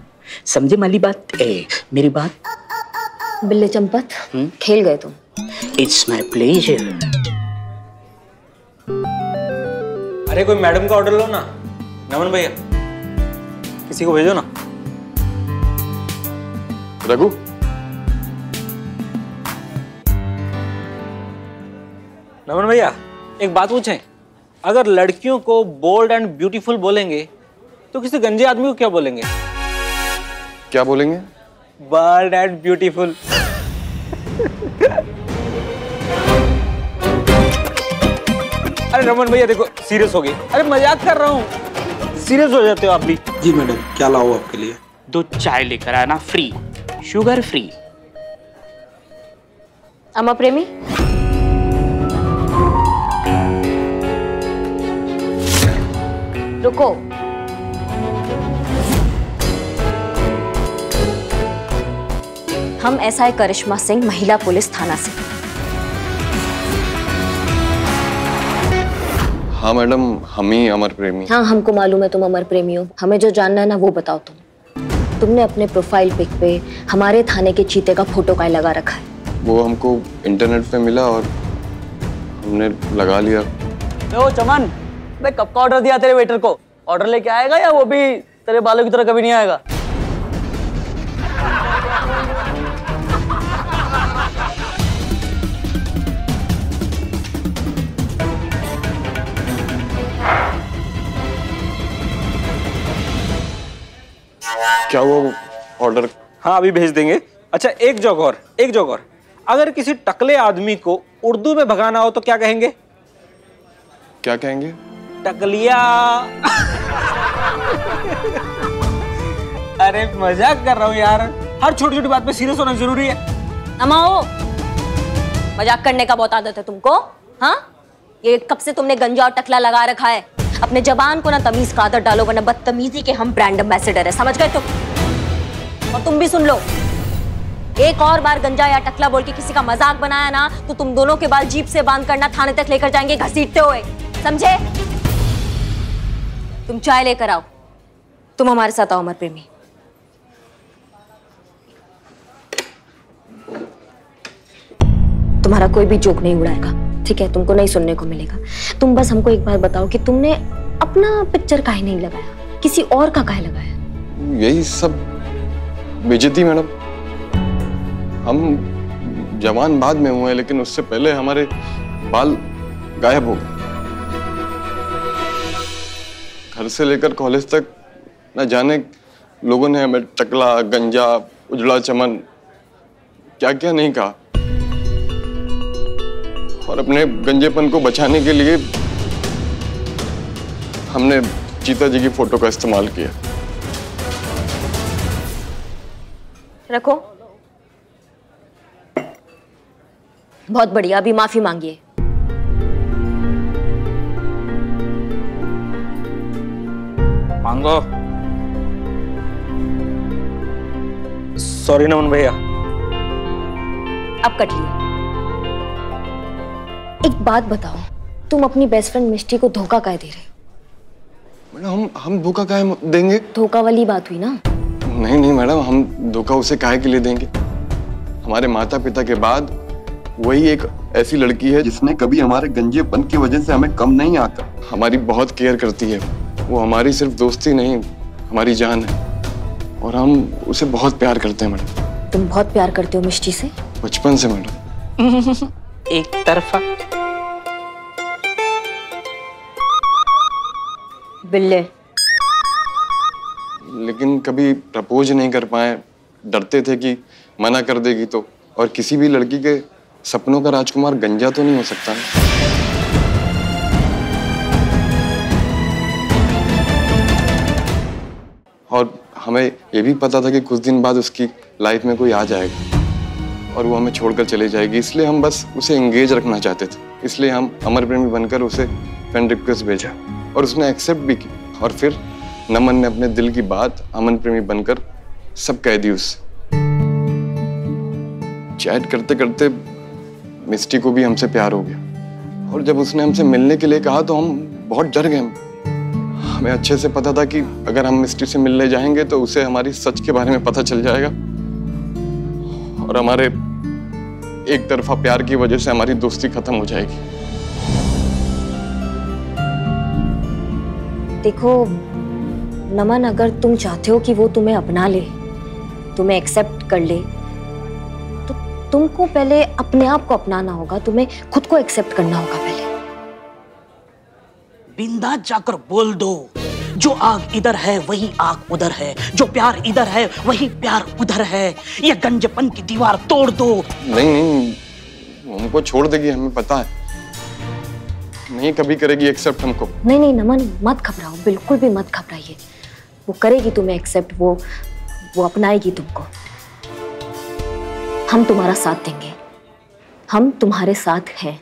समझे माली बात? मेरी बात? बिल्ले चंपत, खेल गए तुम। It's my pleasure. अरे कोई मैडम का ऑर्डर लो ना। नमन भैया, किसी को भेजो ना। रघु, नमन भैया एक बात पूछें, अगर लड़कियों को बोल्ड एंड ब्यूटीफुल बोलेंगे तो किसी गंजे आदमी को क्या बोलेंगे? क्या बोलेंगे? Bold and beautiful. अरे नमन भैया देखो, सीरियस हो गए। अरे मजाक कर रहा हूँ, सीरियस हो जाते हो आप भी। जी मैडम, क्या लाऊं आपके लिए? दो चाय लेकर आना, फ्री, शुगर फ्री। अमर प्रेमी। रुको, हम एसआई करिश्मा सिंह महिला पुलिस थाना से। हाँ मैडम, हम ही अमर प्रेमी। हाँ, हमको मालूम है तुम अमर प्रेमी हो। हमें जो जानना है ना वो बताओ। तुमने अपने प्रोफाइल पिक पे हमारे थाने के चीते का फोटो काहे लगा रखा है? वो हमको इंटरनेट पे मिला और हमने लगा लिया। ओ चमन, मैं कब का ऑर्डर दिया तेरे वेटर को? ऑर्डर लेके आएगा या वो भी तेरे बालों की तरह कभी नहीं आएगा? क्या वो ऑर्डर? हाँ, अभी भेज देंगे। अच्छा एक जोक और, एक जोक और। अगर किसी टकले आदमी को उर्दू में भगाना हो तो क्या कहेंगे? क्या कहेंगे? टकलिया। अरे मजाक कर रहा हूँ यार, हर छोटी छोटी बात पे सीरियस होना जरूरी है। अमाओ, मजाक करने का बहुत आदत है तुमको। हाँ, ये कब से तुमने गंजा और टकला लगा रखा है? अपने जबान को ना तमीज का आदत डालो, वरना बदतमीजी के हम ब्रांड एम्बेसडर है, समझ गए तुम? और तुम भी सुन लो, एक और बार गंजा या टकला बोल के किसी का मजाक बनाया ना तो तुम दोनों के बाल जीप से बांध करना थाने तक लेकर जाएंगे घसीटते हुए, समझे? तुम चाय लेकर आओ, तुम हमारे साथ आओ अमर प्रेमी। तुम्हारा कोई भी जोक नहीं उड़ाएगा, ठीक है? तुमको नहीं सुनने को मिलेगा। तुम बस हमको एक बात बताओ कि तुमने अपना पिक्चर काहे नहीं लगाया, किसी और का काहे लगाया? यही सब बेइज्जती मैडम। हम जवान बाद में हुए लेकिन उससे पहले हमारे बाल गायब हो गए। घर से लेकर कॉलेज तक न जाने लोगों ने हमें टकला, गंजा, उजला चमन, क्या क्या नहीं कहा। और अपने गंजेपन को बचाने के लिए हमने चीता जी की फोटो का इस्तेमाल किया। रखो। बहुत बढ़िया, अभी माफी मांगिए। मांगो। सॉरी नमन भैया। अब कट लिए। एक बात बताओ, तुम अपनी बेस्ट फ्रेंड मिस्टी को धोखा काहे दे रहे हो? मैडम हम धोखा काहे देंगे? धोखा वाली बात हुई ना? नहीं नहीं मैडम, हम धोखा उसे काहे के लिए देंगे? हमारे माता पिता के बाद वही एक ऐसी लड़की है जिसने कभी हमारे गंजेपन की वजह से हमें कम नहीं आता। हमारी बहुत केयर करती है वो, हमारी सिर्फ दोस्ती नहीं हमारी जान है, और हम उसे बहुत प्यार करते हैं मैडम। तुम बहुत प्यार करते हो मिष्टी से? बचपन से मैडम। एक तरफा। बिल्ले। लेकिन कभी प्रपोज नहीं कर पाए, डरते थे कि मना कर देगी तो, और किसी भी लड़की के सपनों का राजकुमार गंजा तो नहीं हो सकता है। और हमें ये भी पता था कि कुछ दिन बाद उसकी लाइफ में कोई आ जाएगा और वो हमें छोड़कर चले जाएगी, इसलिए हम बस उसे एंगेज रखना चाहते थे। इसलिए हम अमर प्रेमी बनकर उसे फ्रेंड रिक्वेस्ट भेजा और उसने एक्सेप्ट भी की, और फिर नमन ने अपने दिल की बात अमन प्रेमी बनकर सब कह दी उससे। चैट करते करते मिस्टी को भी हमसे प्यार हो गया, और जब उसने हमसे मिलने के लिए कहा तो हम बहुत डर गए। हमें अच्छे से पता था कि अगर हम मिस्टी से मिलने जाएंगे तो उसे हमारी सच के बारे में पता चल जाएगा, और हमारे एक तरफा प्यार की वजह से हमारी दोस्ती खत्म हो जाएगी। देखो नमन, अगर तुम चाहते हो कि वो तुम्हें अपना ले, तुम्हें एक्सेप्ट कर ले, तो तुमको पहले अपने आप को अपनाना होगा, तुम्हें खुद को एक्सेप्ट करना होगा पहले। बिंदास जाकर बोल दो, जो आग इधर है वही आग उधर है, जो प्यार इधर है वही प्यार उधर है, ये गंजेपन की दीवार तोड़ दो। नहीं नहीं, हमको छोड़ देगी, हमें पता है, नहीं कभी करेगी एक्सेप्ट हमको। नहीं नहीं नमन, मत घबराओ, बिल्कुल भी मत घबराइए, वो करेगी तुम्हें एक्सेप्ट, वो अपनाएगी तुमको। हम तुम्हारा साथ देंगे, हम तुम्हारे साथ हैं।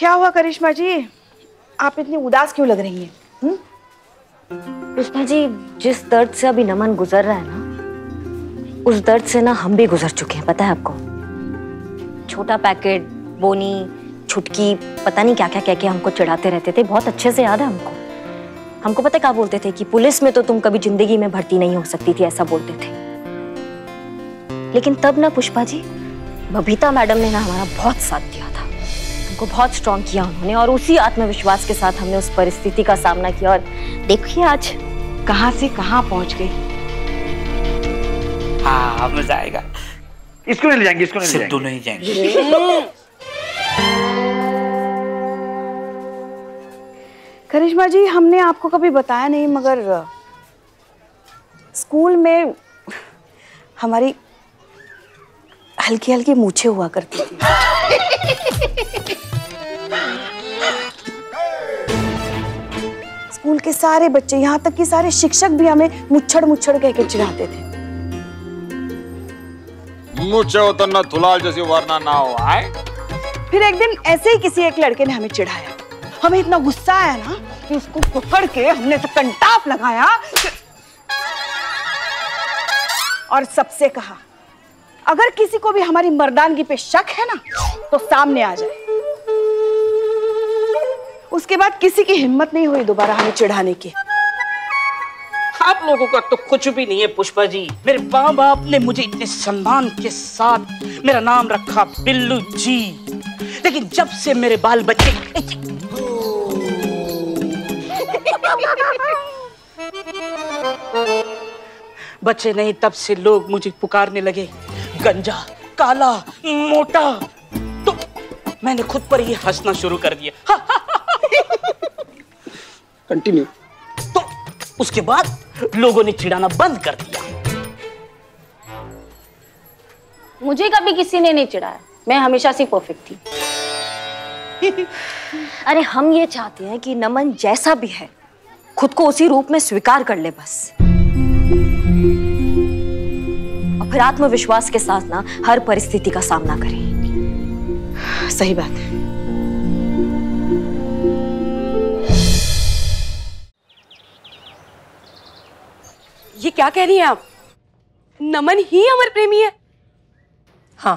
क्या हुआ करिश्मा जी, आप इतनी उदास क्यों लग रही हैं? कृष्णा जी, जिस दर्द से अभी नमन गुजर रहा है ना, उस दर्द से ना हम भी गुजर चुके हैं, पता है आपको। छोटा पैकेट, बोनी, छुटकी, पता नहीं क्या क्या कह के हमको चिढ़ाते रहते थे, बहुत अच्छे से याद है हमको। हमको पता क्या बोलते थे कि पुलिस में तो तुम कभी जिंदगी में भर्ती नहीं हो सकती थी, ऐसा बोलते थे। लेकिन तब ना पुष्पा जी, बबीता मैडम ने ना हमारा बहुत साथ दिया था, को बहुत स्ट्रॉन्ग किया उन्होंने, और उसी आत्मविश्वास के साथ हमने उस परिस्थिति का सामना किया, और देखिए आज कहां से कहां पहुंच गई। हाँ मजा आएगा, इसको नहीं ले जाएंगे, इसको नहीं ले जाएंगे, नहीं जाएंगे। करिश्मा जी, हमने आपको कभी बताया नहीं मगर स्कूल में हमारी हल्की हल्की मूछे हुआ करती थी। स्कूल के सारे बच्चे, यहाँ तक कि सारे शिक्षक भी हमें मुच्छड़ मुच्छड़ कह के चिढ़ाते थे। जैसी वरना ना हो आए। फिर एक दिन ऐसे ही किसी एक लड़के ने हमें चिढ़ाया, हमें इतना गुस्सा आया ना कि उसको पकड़ के हमने तो कंटाप लगाया और सबसे कहा अगर किसी को भी हमारी मर्दानगी पे शक है ना तो सामने आ जाए। उसके बाद किसी की हिम्मत नहीं हुई दोबारा हमें चिढ़ाने की। आप लोगों का तो कुछ भी नहीं है पुष्पा जी। मेरे माँ बाप ने मुझे इतने सम्मान के साथ मेरा नाम रखा बिल्लू जी, लेकिन जब से मेरे बाल बच्चे बच्चे नहीं तब से लोग मुझे पुकारने लगे गंजा, काला, मोटा, तो मैंने खुद पर ही हंसना शुरू कर दिया। कंटिन्यू। तो उसके बाद लोगों ने चिढ़ाना बंद कर दिया। मुझे कभी किसी ने नहीं चिढ़ाया, मैं हमेशा से परफेक्ट थी। अरे हम ये चाहते हैं कि नमन जैसा भी है खुद को उसी रूप में स्वीकार कर ले बस, और फिर आत्मविश्वास के साथ ना हर परिस्थिति का सामना करें। सही बात है। ये क्या कह रही हैं आप? नमन ही अमर प्रेमी है। हाँ,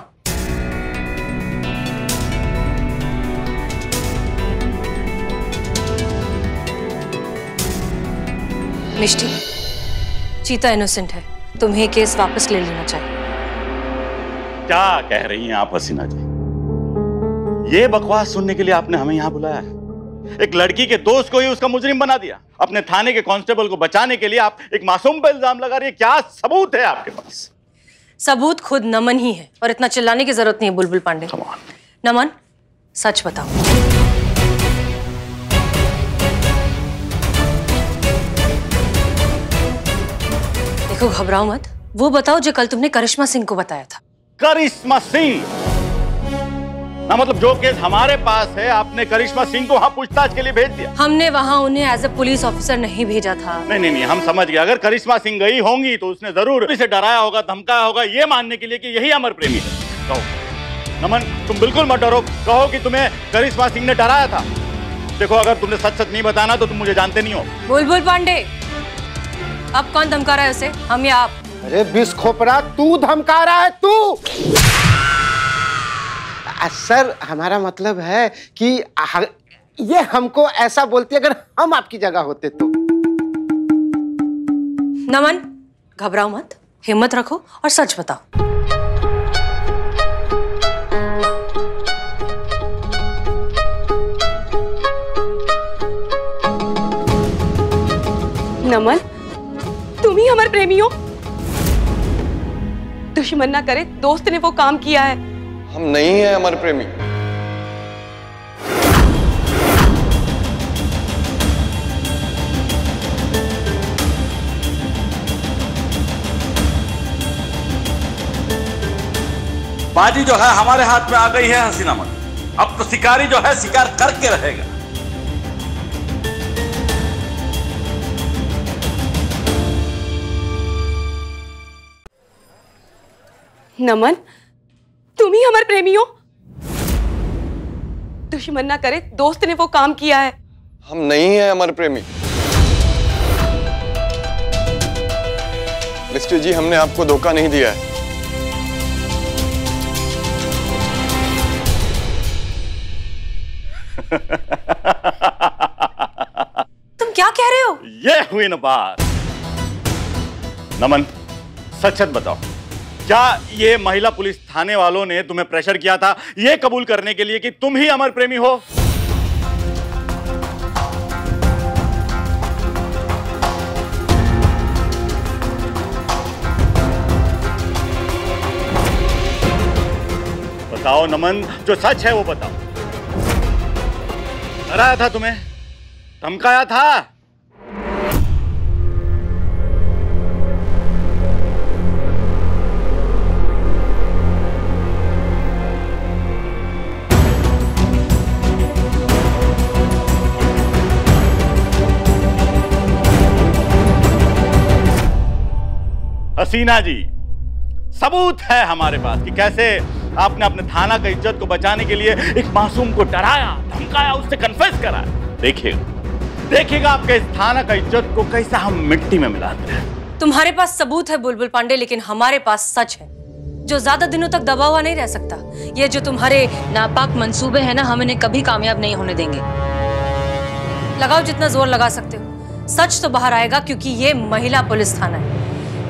मिष्टी, चीता इनोसेंट है, तुम्हें केस वापस ले लेना चाहिए। क्या कह रही हैं आप हसीना जी? ये बकवास सुनने के लिए आपने हमें यहाँ बुलाया है? एक लड़की के दोस्त को ही उसका मुजरिम बना दिया, अपने थाने के कांस्टेबल को बचाने के लिए आप एक मासूम पर इल्जाम लगा रही हैं। क्या सबूत है आपके पास? सबूत खुद नमन ही है, और इतना चिल्लाने की जरूरत नहीं है बुलबुल पांडे। नमन, सच बताओ, तो घबराओ मत, वो बताओ जो कल तुमने करिश्मा सिंह को बताया था। करिश्मा सिंह ना, मतलब जो केस हमारे पास है आपने करिश्मा सिंह को वहाँ पूछताछ के लिए भेज दिया? हमने वहाँ उन्हें एज ए पुलिस ऑफिसर नहीं भेजा था। नहीं नहीं नहीं, हम समझ गए। अगर करिश्मा सिंह गई होंगी तो उसने जरूर इसे डराया होगा, धमकाया होगा, ये मानने के लिए कि यही अमर प्रेमी है। कहो नमन, तुम बिल्कुल मत डरो, कहो कि तुम्हें करिश्मा सिंह ने डराया था। देखो, अगर तुमने सच सच नहीं बताना तो तुम मुझे जानते नहीं हो। बुलबुल पांडे, अब कौन धमका रहा है उसे, हम या आप? अरे बिस खोपरा, तू धमका रहा है तू। सर, हमारा मतलब है कि ये हमको ऐसा बोलती है अगर हम आपकी जगह होते तो। नमन, घबराओ मत, हिम्मत रखो और सच बताओ। नमन, तुम ही हमारे प्रेमी हो। दुश्मन ना करे, दोस्त ने वो काम किया है। हम नहीं है हमारे प्रेमी। बाजी जो है हमारे हाथ में आ गई है हसीना मलिक। अब तो शिकारी जो है शिकार करके रहेगा। नमन, तुम ही हमारे प्रेमी हो। दुश्मन ना करे, दोस्त ने वो काम किया है। हम नहीं है हमारे प्रेमी। मिस्टर जी, हमने आपको धोखा नहीं दिया है। तुम क्या कह रहे हो? ये हुई ना बात। नमन, सच सच बताओ, क्या ये महिला पुलिस थाने वालों ने तुम्हें प्रेशर किया था ये कबूल करने के लिए कि तुम ही अमर प्रेमी हो? बताओ नमन, जो सच है वो बताओ। डराया था तुम्हें, धमकाया था? हसीना जी, सबूत है हमारे पास कि कैसे आपने अपने थाना की इज्जत को बचाने के लिए एक मासूम को डराया, धमकाया, उससे कन्फेस कराया। देखिएगा, देखिएगा आपके इस थाना की इज्जत को कैसा हम मिट्टी में मिलाते हैं। तुम्हारे पास सबूत है बुलबुल पांडे, लेकिन हमारे पास सच है जो ज्यादा दिनों तक दबा हुआ नहीं रह सकता। ये जो तुम्हारे नापाक मंसूबे हैं ना, हम इन्हें कभी कामयाब नहीं होने देंगे। लगाओ जितना जोर लगा सकते हो, सच तो बाहर आएगा, क्योंकि ये महिला पुलिस थाना है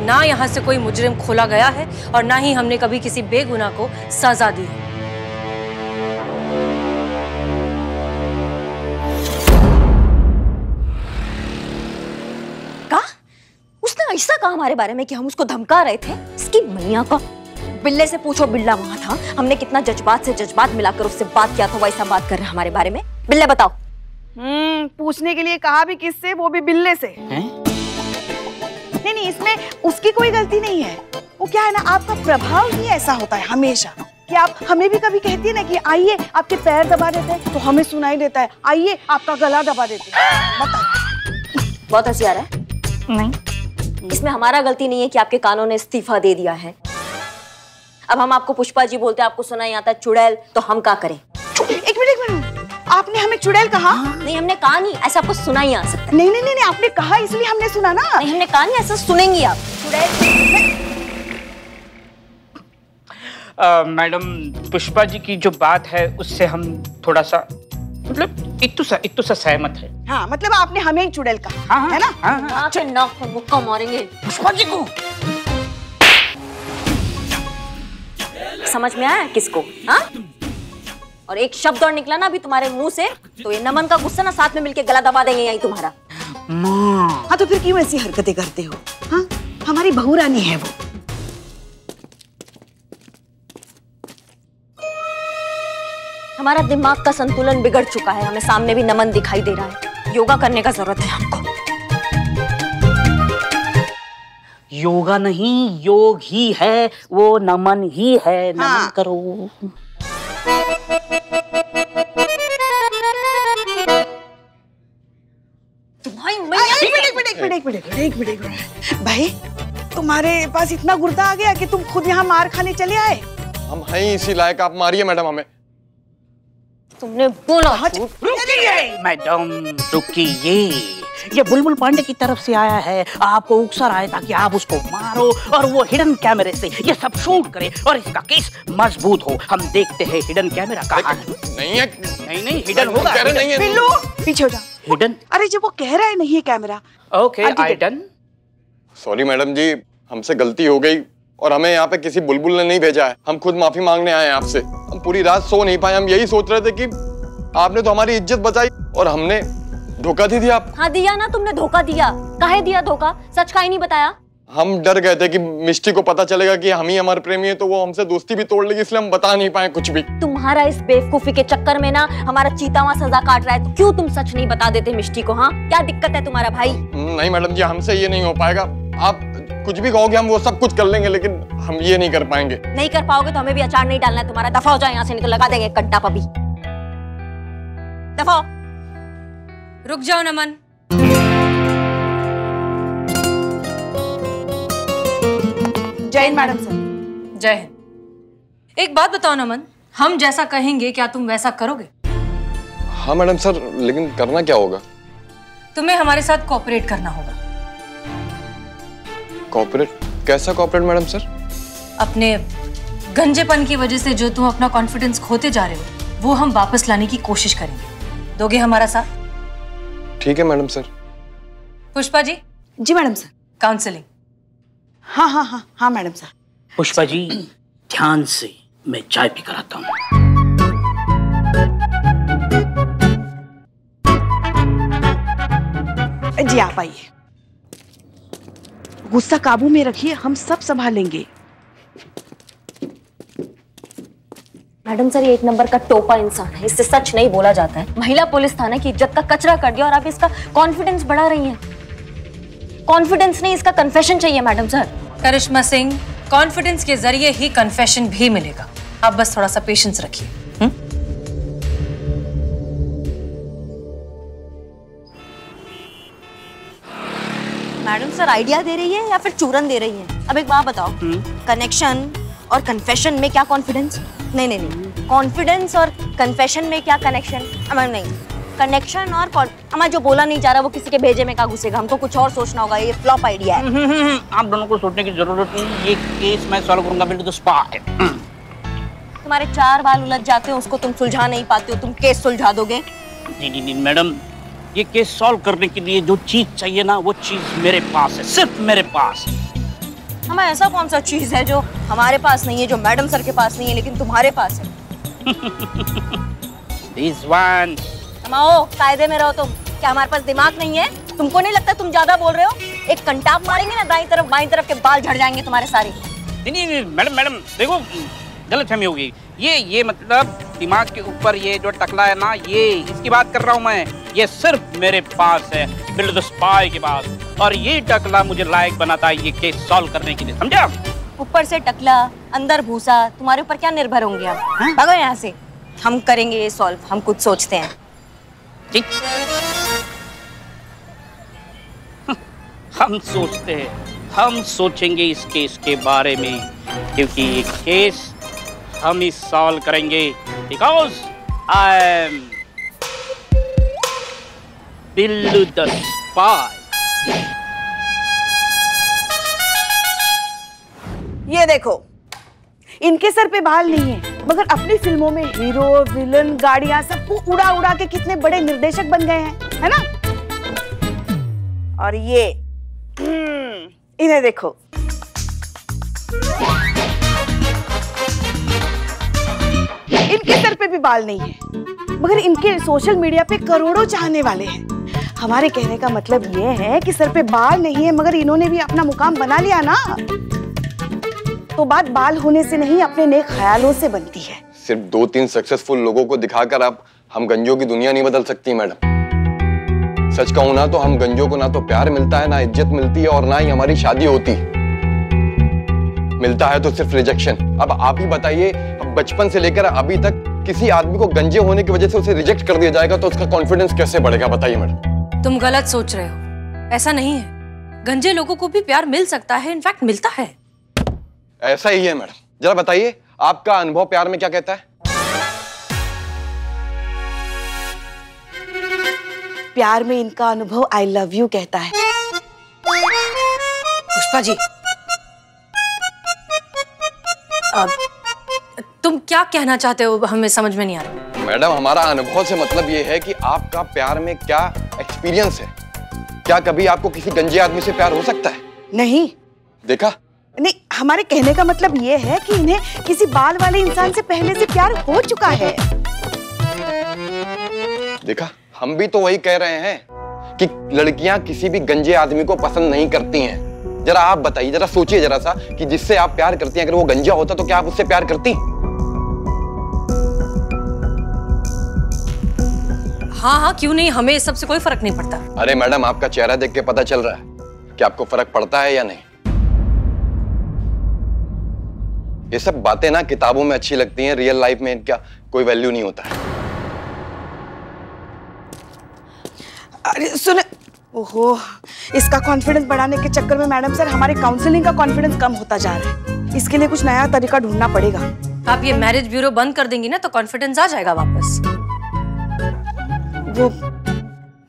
ना, यहाँ से कोई मुजरिम खोला गया है और ना ही हमने कभी किसी बेगुनाह को सजा दी है। का? उसने ऐसा कहा हमारे बारे में कि हम उसको धमका रहे थे? इसकी मैया का, बिल्ले से पूछो, बिल्ला वहां था। हमने कितना जज्बात से जज्बात मिलाकर उससे बात किया था, वैसा बात कर रहे हमारे बारे में। बिल्ले बताओ, पूछने के लिए कहा भी किससे, वो भी बिल्ले से। नहीं इसमें उसकी कोई गलती नहीं है। वो क्या है ना, आपका प्रभाव ही ऐसा होता है हमेशा कि आप हमें भी कभी कहती है ना कि आइए आपके पैर दबा देते हैं तो हमें सुनाई देता है, आइए आपका गला दबा देते हैं। बताओ। बहुत हंसी आ रहा है। नहीं, इसमें हमारा गलती नहीं है कि आपके कानों ने इस्तीफा दे दिया है। अब हम आपको पुष्पा जी बोलते हैं, आपको सुनाई आता है चुड़ैल, तो हम क्या करें? एक मिनट, आपने हमें चुड़ैल कहा? नहीं, हमने कहा नहीं, ऐसा आपको सुना ही आ सकता है। नहीं, आपने कहा इसलिए हमने सुना ना। नहीं, हमने कहा नहीं, ऐसा सुनेंगी आप चुड़ैल। मैडम, पुष्पा जी की जो बात है उससे हम थोड़ा सा मतलब इत्तु सा सहमत है। हाँ, मतलब आपने हमें चुड़ैल कहा। हाँ, है ना? हाँ, हाँ, अच्छा। नाक पर मुक्का मारेंगे पुष्पा जी को। समझ में आया किसको? हाँ, और एक शब्द और निकला ना अभी तुम्हारे मुंह से तो ये नमन का गुस्सा ना साथ में मिलके गला दबा देंगे यही तुम्हारा। माँ। हाँ, तो फिर क्यों ऐसी हरकतें करते हो? हाँ, हमारी बहू रानी है वो। हमारा दिमाग का संतुलन बिगड़ चुका है, हमें सामने भी नमन दिखाई दे रहा है। योगा करने का जरूरत है आपको। योगा नहीं, योग ही है, वो नमन ही है। नमन हाँ। करो। एक मिनट भाई, तुम्हारे पास इतना गुर्दा आ गया कि तुम खुद यहाँ मार खाने चले आए? हम हैं इसी लायक, आप मारिए मैडम हमें। तुमने बोला मैडम रुकिए, ये बुलबुल पांडे की तरफ से आया है, आपको उकसा रहा है ताकि आप उसको मारो और वो हिडन कैमरे से ये सब शूट करे और इसका केस मजबूत हो। हम देखते हैं हिडन कैमरा कहाँ है। नहीं, हिडन होगा। बिल्लू पीछे हो जा। हिडन? अरे जब वो कह रहा है नहीं है camera. Okay, I done. Sorry madam जी, हमसे गलती हो गई और हमें यहाँ पे किसी बुलबुल ने नहीं भेजा है, हम खुद माफी मांगने आए हैं आपसे। हम पूरी रात सो नहीं पाए, हम यही सोच रहे थे कि आपने तो हमारी इज्जत बचाई और हमने धोखा दे दिया। हाँ दिया ना, तुमने धोखा दिया। काहे दिया धोखा? सच का ही नहीं बताया। हम डर गए थे कि मिष्टी को पता चलेगा कि हम ही हमारे प्रेमी है तो वो हमसे दोस्ती भी तोड़ लेगी, इसलिए हम बता नहीं पाए कुछ भी। तुम्हारा इस बेवकूफी के चक्कर में ना हमारा चीता वहाँ सजा काट रहा है, तो क्यों तुम सच नहीं बता देते मिष्टी को? हाँ, क्या दिक्कत है तुम्हारा भाई? नहीं मैडम जी, हमसे ये नहीं हो पाएगा। आप कुछ भी कहोगे हम वो सब कुछ कर लेंगे, लेकिन हम ये नहीं कर पाएंगे। नहीं कर पाओगे तो हमें भी अचार नहीं डालना है तुम्हारा। दफा हो जाए यहाँ से, लगा देंगे कट्टा पपी। दफा। रुक जाओ नमन, जय हिंद मैडम सर। जय हिंद। एक बात बताओ नमन, हम जैसा कहेंगे क्या तुम वैसा करोगे? हाँ मैडम सर, लेकिन करना क्या होगा? तुम्हें हमारे साथ कोऑपरेट करना होगा। कोऑपरेट? कैसा कोऑपरेट मैडम सर? अपने गंजेपन की वजह से जो तुम अपना कॉन्फिडेंस खोते जा रहे हो वो हम वापस लाने की कोशिश करेंगे। दोगे हमारा साथ? ठीक है मैडम सर। पुष्पा जी। जी मैडम सर। काउंसलिंग। हाँ हाँ हाँ हाँ मैडम सर। पुष्पा जी ध्यान से, मैं चाय भी कराता हूँ। जी आप आइए। गुस्सा काबू में रखिए, हम सब संभालेंगे। मैडम सर, ये एक नंबर का टोपा इंसान है, इससे सच नहीं बोला जाता है। महिला पुलिस थाना की इज्जत का कचरा कर दिया और आप इसका कॉन्फिडेंस बढ़ा रही हैं। कॉन्फिडेंस नहीं, इसका कन्फेशन चाहिए madam sir. Karishma Singh, confidence के जरिए ही कन्फेशन भी मिलेगा, आप बस थोड़ा सा पेशेंस रखिए। मैडम सर आइडिया दे रही है या फिर चूरन दे रही है? अब एक बात बताओ, कनेक्शन और कन्फेशन में क्या कॉन्फिडेंस? नहीं, कॉन्फिडेंस और कन्फेशन में क्या कनेक्शन? अमर नहीं, कनेक्शन और हमारा जो बोला नहीं जा रहा वो किसी के भेजे में का घुसेगा, हमको कुछ और सोचना होगा। ये फ्लॉप आइडिया है। आप दोनों को सोचने की जरूरत नहीं, ये केस मैं सॉल्व करूंगा बिल्कुल स्पॉट। तुम्हारे चार बाल उलझ जाते हो, उसको तुम सुलझा नहीं पाते हो, तुम केस सुलझा दोगे? नहीं मैडम, ये केस सॉल्व करने के लिए जो चीज चाहिए ना वो चीज मेरे पास है, सिर्फ मेरे पास। हमें ऐसा कौन सा चीज है जो हमारे पास नहीं है, जो मैडम सर के पास नहीं है लेकिन तुम्हारे पास है? माओ, कायदे में रहो तुम। क्या हमारे पास दिमाग नहीं है? तुमको नहीं लगता तुम ज्यादा बोल रहे हो? एक कंटाप मारेंगे ना दाईं तरफ बाईं तरफ के बाल झड़ जाएंगे तुम्हारे सारे। नहीं मैडम देखो, गलतफहमी होगी। ये मतलब दिमाग के ऊपर ये जो टकला है ना, ये इसकी बात कर रहा हूँ मैं, ये सिर्फ मेरे पास है बिल्ड द स्पाई के पास, और ये टकला मुझे लायक बनाता है ये केस सॉल्व करने के लिए, समझा? ऊपर से टकला, अंदर भूसा, तुम्हारे ऊपर क्या निर्भर होंगे आप, भागो यहाँ से, हम करेंगे ये सॉल्व, हम कुछ सोचते हैं। ठीक, हम सोचते हैं, हम सोचेंगे इस केस के बारे में, क्योंकि ये केस हम ही सॉल्व करेंगे, because I am Billu the spy. ये देखो, इनके सर पे बाल नहीं है, मगर अपनी फिल्मों में हीरो, विलन, गाड़ियां सबको उड़ा उड़ा के कितने बड़े निर्देशक बन गए हैं, है ना? और ये इन्हें देखो, इनके सर पे भी बाल नहीं है, मगर इनके सोशल मीडिया पे करोड़ों चाहने वाले हैं। हमारे कहने का मतलब ये है कि सर पे बाल नहीं है, मगर इन्होंने भी अपना मुकाम बना लिया ना, तो बात बाल होने से नहीं, अपने नेक ख्यालों से बनती है। सिर्फ 2-3 सक्सेसफुल लोगों को दिखाकर आप हम गंजों की दुनिया नहीं बदल सकती मैडम। सच कहूं ना तो हम गंजों को ना तो प्यार मिलता है, ना इज्जत मिलती है, और ना ही हमारी शादी होती। मिलता है तो सिर्फ रिजेक्शन। अब आप ही बताइए, बचपन से लेकर अभी तक किसी आदमी को गंजे होने की वजह से उसे रिजेक्ट कर दिया जाएगा तो उसका कॉन्फिडेंस कैसे बढ़ेगा, बताइए मैडम। तुम गलत सोच रहे हो, ऐसा नहीं है, गंजे लोगों को भी प्यार मिल सकता है, इनफैक्ट मिलता है। ऐसा ही है मैडम, जरा बताइए आपका अनुभव प्यार में क्या कहता है? प्यार में इनका अनुभव आई लव यू कहता है। पुष्पा जी, अब तुम क्या कहना चाहते हो हमें समझ में नहीं आ रहा। मैडम, हमारा अनुभव से मतलब ये है कि आपका प्यार में क्या एक्सपीरियंस है? क्या कभी आपको किसी गंजे आदमी से प्यार हो सकता है? नहीं देखा। नहीं, हमारे कहने का मतलब ये है कि इन्हें किसी बाल वाले इंसान से पहले से प्यार हो चुका है। देखा, हम भी तो वही कह रहे हैं कि लड़कियां किसी भी गंजे आदमी को पसंद नहीं करती हैं। जरा आप बताइए, जरा सोचिए जरा सा कि जिससे आप प्यार करती हैं अगर वो गंजा होता तो क्या आप उससे प्यार करती? हाँ हाँ, क्यों नहीं, हमें इस सबसे कोई फर्क नहीं पड़ता। अरे मैडम, आपका चेहरा देख के पता चल रहा है कि आपको फर्क पड़ता है या नहीं। ये सब बातें ना किताबों में अच्छी लगती हैं, रियल लाइफ में इनका कोई वैल्यू नहीं होता है। अरे सुने, ओहो, इसका कॉन्फिडेंस बढ़ाने के चक्कर में मैडम सर हमारे काउंसलिंग का कॉन्फिडेंस कम होता जा रहा है। इसके लिए कुछ नया तरीका ढूंढना पड़ेगा। आप ये मैरिज ब्यूरो बंद कर देंगी ना तो कॉन्फिडेंस आ जाएगा वापस। वो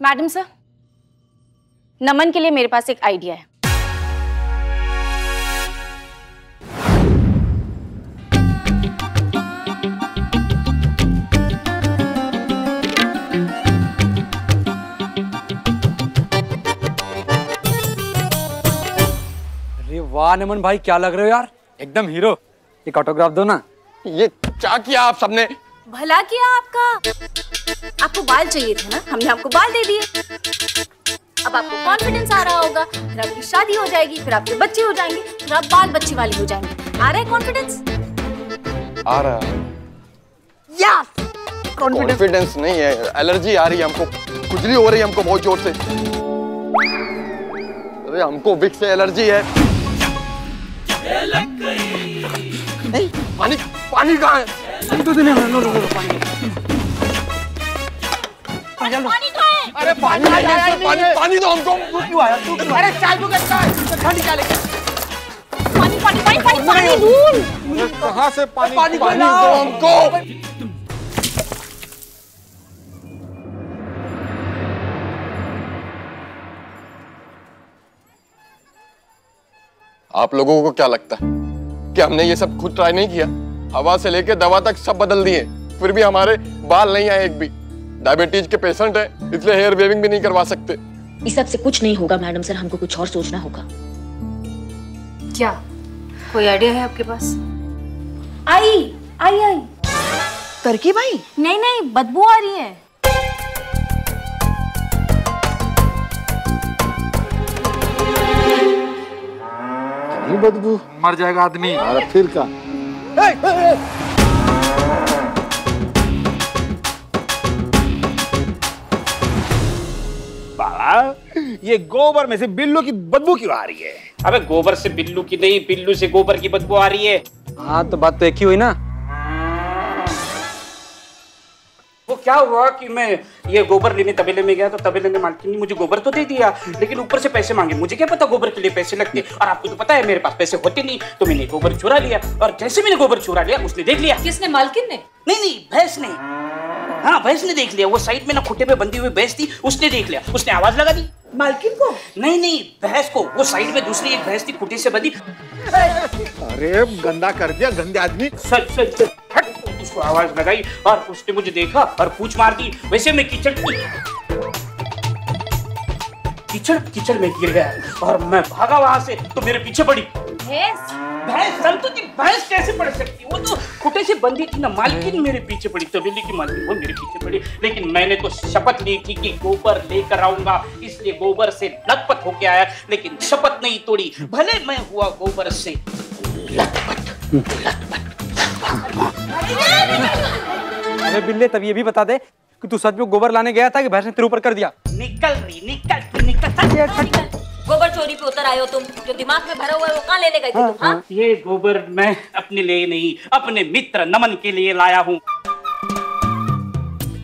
मैडम सर, नमन के लिए मेरे पास एक आइडिया है। अरे वाह नमन भाई, क्या लग रहे हो यार, एकदम हीरो। एक ऑटोग्राफ दो ना। ये क्या किया आप सबने? भला किया आपका, आपको बाल चाहिए थे ना, हमने आपको बाल दे दिए। अब आपको कॉन्फिडेंस आ रहा होगा, फिर आपकी शादी हो जाएगी, फिर आपके बच्चे हो जाएंगे, फिर आप बाल बच्चे वाली हो जाएंगे। आ रहा है कॉन्फिडेंस? आ रहा है यार, कॉन्फिडेंस नहीं है, एलर्जी आ रही है हमको, खुजली हो रही है हमको बहुत जोर से। अरे हमको विक्स से एलर्जी है। नहीं, पानी पानी कहाँ है? तो पानी तो है। अरे पानी पानी तो हमको। क्यों आया तू? अरे चाय तो ठंडी चाय लेके पानी पानी पानी पानी पानी दूर। कहाँ से पानी पानी दो हमको। आप लोगों को क्या लगता है कि हमने ये सब खुद ट्राई नहीं किया? हवा से लेके दवा तक सब बदल दिए, फिर भी हमारे बाल नहीं आए एक भी। डायबिटीज के पेशेंट हैं, इसलिए हेयर वेविंग भी नहीं करवा सकते। इस सब से कुछ नहीं होगा मैडम सर, हमको कुछ और सोचना होगा। क्या कोई आइडिया है आपके पास? आई आई आई तरकीब आई? नहीं नहीं, बदबू आ रही है। बदबू मर जाएगा आदमी। फिर का ये गोबर में से बिल्लू की बदबू क्यों आ रही है? अबे गोबर से बिल्लू की नहीं, बिल्लू से गोबर की बदबू आ रही है। हाँ तो बात तो एक ही हुई ना। वो क्या हुआ कि मैं ये गोबर लेने तबेले में गया तो तबेले ने मालकिन ने मुझे गोबर तो दे दिया, लेकिन ऊपर से पैसे मांगे। मुझे क्या पता गोबर के लिए पैसे लगते, और आपको तो पता है मेरे पास पैसे होते नहीं, तो मैंने गोबर चुरा लिया। और जैसे मैंने गोबर चुरा लिया उसने देख लिया। किसने? मालकिन ने? नहीं नहीं, भैंस ने। हाँ भैंस ने देख लिया। वो साइड में ना खूटे पे बंधी हुई भैंस थी, उसने देख लिया, उसने आवाज लगा दी। मालकिन को? नहीं नहीं, भैंस को। वो साइड में दूसरी एक भैंस थी खूटे से बंधी। अरे गंदा कर दिया, गंदे आदमी। उसको आवाज लगाई और उसने मुझे देखा और पूछ मार दी। वैसे मैं कीचड़ में गिर गया और मैं भागा वहां से, तो मेरे पीछे पड़ी भैंस। संतु जी भैंस कैसे पड़ सकती, वो तो खुटे से बंधी थी ना। मालकिन मेरे पीछे पड़ी, तबेले की मालकिन वो मेरे पीछे पड़ी। लेकिन मैंने तो शपथ ली थी कि गोबर लेकर आऊंगा, इसलिए गोबर से लथपथ होके आया, लेकिन शपथ नहीं तोड़ी। भले मैं हुआ गोबर से लथपथ। अरे बिल्ले, तब ये भी बता दे कि तू सच में गोबर लाने गया था कि भैंस ने तेरे ऊपर कर दिया? निकल गोबर चोरी पे उतर आए हो तुम, जो दिमाग में भरा हुआ है वो कहाँ लेने गए थे तुम? हाँ ये गोबर मैं अपने लिए नहीं, अपने मित्र नमन के लिए लाया हूँ।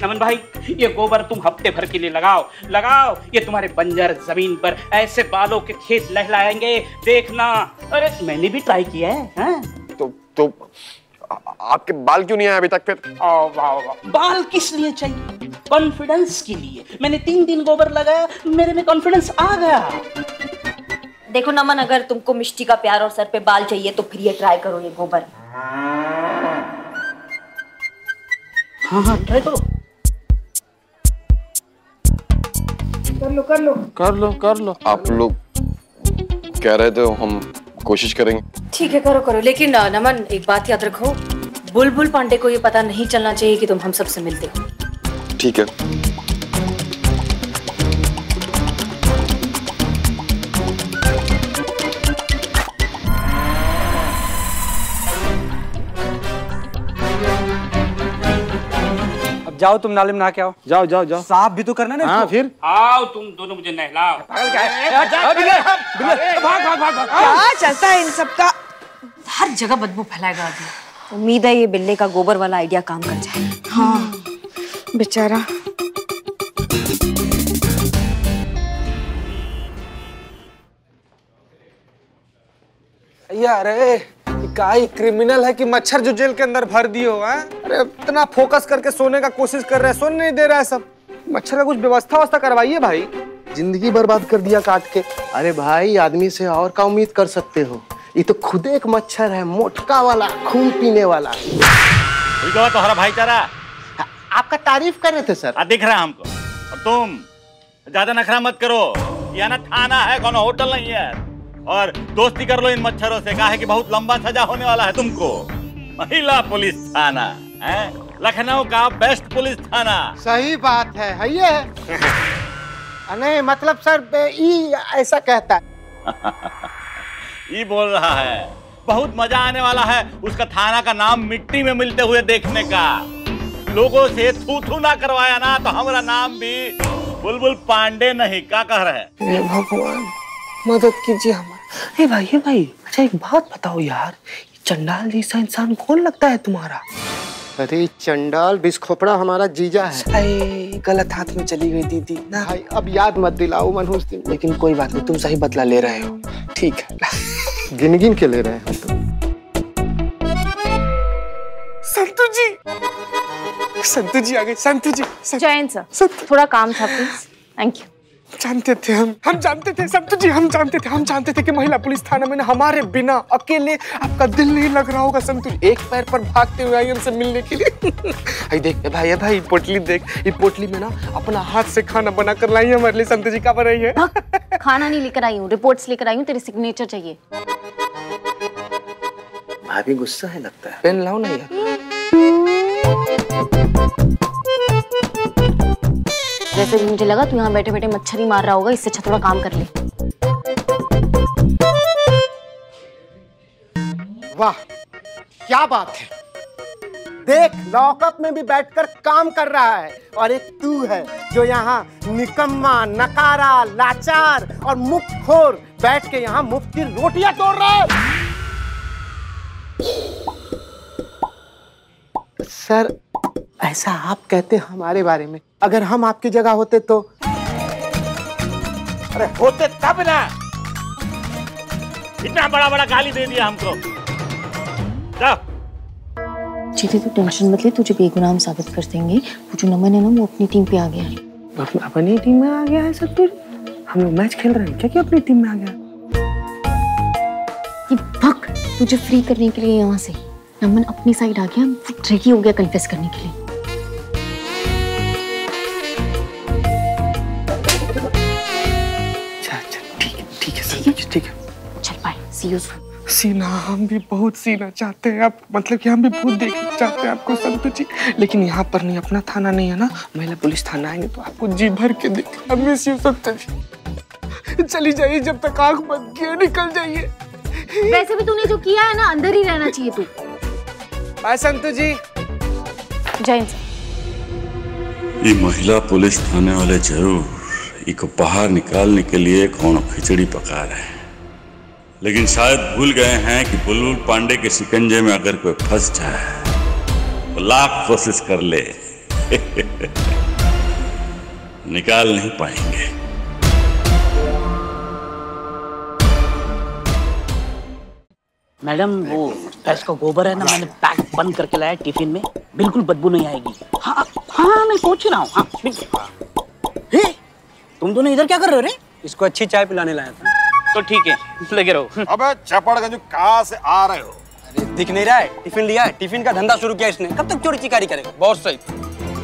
नमन भाई, ये गोबर तुम हफ्ते भर के लिए लगाओ। ये तुम्हारे बंजर जमीन पर ऐसे बालों के खेत लहलाएंगे, देखना। अरे मैंने भी ट्राई किया है। तो आपके बाल क्यों नहीं आए अभी तक? फिर बाल किस लिए चाहिए? कॉन्फिडेंस के लिए। मैंने 3 दिन गोबर लगाया, मेरे में कॉन्फिडेंस आ गया। देखो नमन, अगर तुमको मिष्टी का प्यार और सर पे बाल चाहिए तो फिर ये ट्राई करो, ये गोबर। हाँ ट्राई करो, कर लो। आप लोग कह रहे थे हम कोशिश करेंगे। ठीक है, करो। लेकिन नमन एक बात याद रखो, बुलबुल पांडे को ये पता नहीं चलना चाहिए कि तुम हम सब से मिलते हो। ठीक है। अब जाओ, तुम नाले में नहा के आओ। जाओ। साफ भी तो करना ना। हाँ फिर आओ, तुम दोनों मुझे नहलाओ। क्या चलता है इन सब का, हर जगह बदबू फैलाएगा आदमी। उम्मीद है ये बिल्ले का गोबर वाला आइडिया काम कर जाए। हाँ बेचारा। अरे काई क्रिमिनल है कि मच्छर जो जेल के अंदर भर दियो है। अरे इतना फोकस करके सोने का कोशिश कर रहा है, सोने नहीं दे रहा है। सब मच्छर का कुछ व्यवस्था करवाइए भाई, जिंदगी बर्बाद कर दिया काट के। अरे भाई आदमी से और क्या उम्मीद कर सकते हो, ये तो खुद एक मच्छर है, मोटका वाला, खून पीने वाला। तो हरा भाईचारा। आपका तारीफ कर रहे थे सर। दिख रहा है हमको। और तुम ज्यादा नखरा मत करो, यह ना थाना है, कोनो होटल नहीं है। और दोस्ती कर लो इन मच्छरों से, कहा है कि बहुत लंबा सजा होने वाला है तुमको। महिला पुलिस थाना है लखनऊ का बेस्ट पुलिस थाना। सही बात है, नहीं मतलब सर ऐसा कहता है। ये बोल रहा है बहुत मजा आने वाला है, उसका थाना का नाम मिट्टी में मिलते हुए देखने का। लोगों से थू-थू ना करवाया ना तो हमारा नाम भी बुलबुल पांडे नहीं। क्या कह रहे हैं? भगवान मदद कीजिए हमारे। भाई अच्छा एक बात बताओ यार, चंडाल जैसा इंसान कौन लगता है तुम्हारा? अरे चंडाल बिस्खोपड़ा हमारा जीजा है। गलत हाथ में चली गई दीदी ना भाई, अब याद मत दिलाओ मनहूस दिन। लेकिन कोई बात नहीं, तुम सही बदला ले रहे हो। ठीक है, गिन-गिन के ले रहे हैं संतु जी। संतु जी आ गए। संतु जी जय हिंद सर, थोड़ा काम था प्लीज। Thank you. जानते थे हम जानते थे संतु जी, हम जानते थे कि महिला पुलिस थाना में हमारे बिना अकेले आपका दिल नहीं लग रहा होगा। संतु जी एक पैर पर भागते हुए आई हमसे मिलने के लिए। भाई पोटली देख, ये पोटली में ना अपना हाथ से खाना बना कर लाई है हमारे लिए। संतु जी का बनाई है? खाना नहीं लेकर आई हूँ, रिपोर्ट्स लेकर आई हूँ, तेरी सिग्नेचर चाहिए। भाभी गुस्सा है लगता है, पेन लाओ ना यार। जैसे कि मुझे लगा तू यहाँ बैठे बैठे मच्छर ही मार रहा होगा, इससे अच्छा थोड़ा काम कर ले। वाह क्या बात है, देख लॉकअप में भी बैठकर काम कर रहा है, और एक तू है जो यहाँ निकम्मा, नकारा, लाचार और मुफ्तखोर बैठ के यहाँ मुफ्त की रोटियां तोड़ रहा है। सर, ऐसा आप कहते हमारे बारे में, अगर हम आपकी जगह होते तो? अरे होते तब ना, इतना बड़ा बड़ा गाली दे दिया हमको। चीते, तू टेंशन मत ले, तुझे बेगुनाह साबित कर देंगे। वो जो नमन है ना, वो अपनी टीम पे आ गया है। अपनी टीम में आ गया है? सब फिर हम लोग मैच खेल रहे हैं क्या? क्या अपनी टीम में आ गया? भग, तुझे फ्री करने के लिए यहाँ से नमन अपनी साइड आ गया, वो ट्रेकी हो गया कन्फेस करने के लिए। सीना, हम भी बहुत सीना चाहते हैं आप, मतलब कि हम भी बहुत देखना चाहते हैं आपको संतु जी, लेकिन यहाँ पर नहीं, अपना थाना नहीं है ना, महिला पुलिस थाना आएंगे तो आपको जी भर के देखेंगे। हम भी शिव संतु जी, चली जाइए, जब तक आंख बंद किए निकल जाइए। वैसे भी तूने जो किया है ना, अंदर ही रहना चाहिए तू। बाय संतु जी, जय। ये महिला पुलिस थाने वाले जरूर इको बाहर निकालने के लिए कौन खिचड़ी पका रहे हैं, लेकिन शायद भूल गए हैं कि बुलबुल पांडे के शिकंजे में अगर कोई फंस जाए तो लाख कोशिश कर ले निकाल नहीं पाएंगे। मैडम, वो भैंस का गोबर है ना, मैंने पैक बंद करके लाया टिफिन में, बिल्कुल बदबू नहीं आएगी। हाँ हाँ, मैं सोच रहा हूँ। हाँ, तुम दोनों इधर क्या कर रहे हो रे? इसको अच्छी चाय पिलाने लाया था। तो ठीक है, लगे रहो। अबे चपड़गंज कहाँ से आ रहे हो? अरे दिख नहीं रहा है, टिफिन लिया है, टिफिन का धंधा शुरू किया इसने। कब तक चोरी चिकारी करेगा? बहुत सही।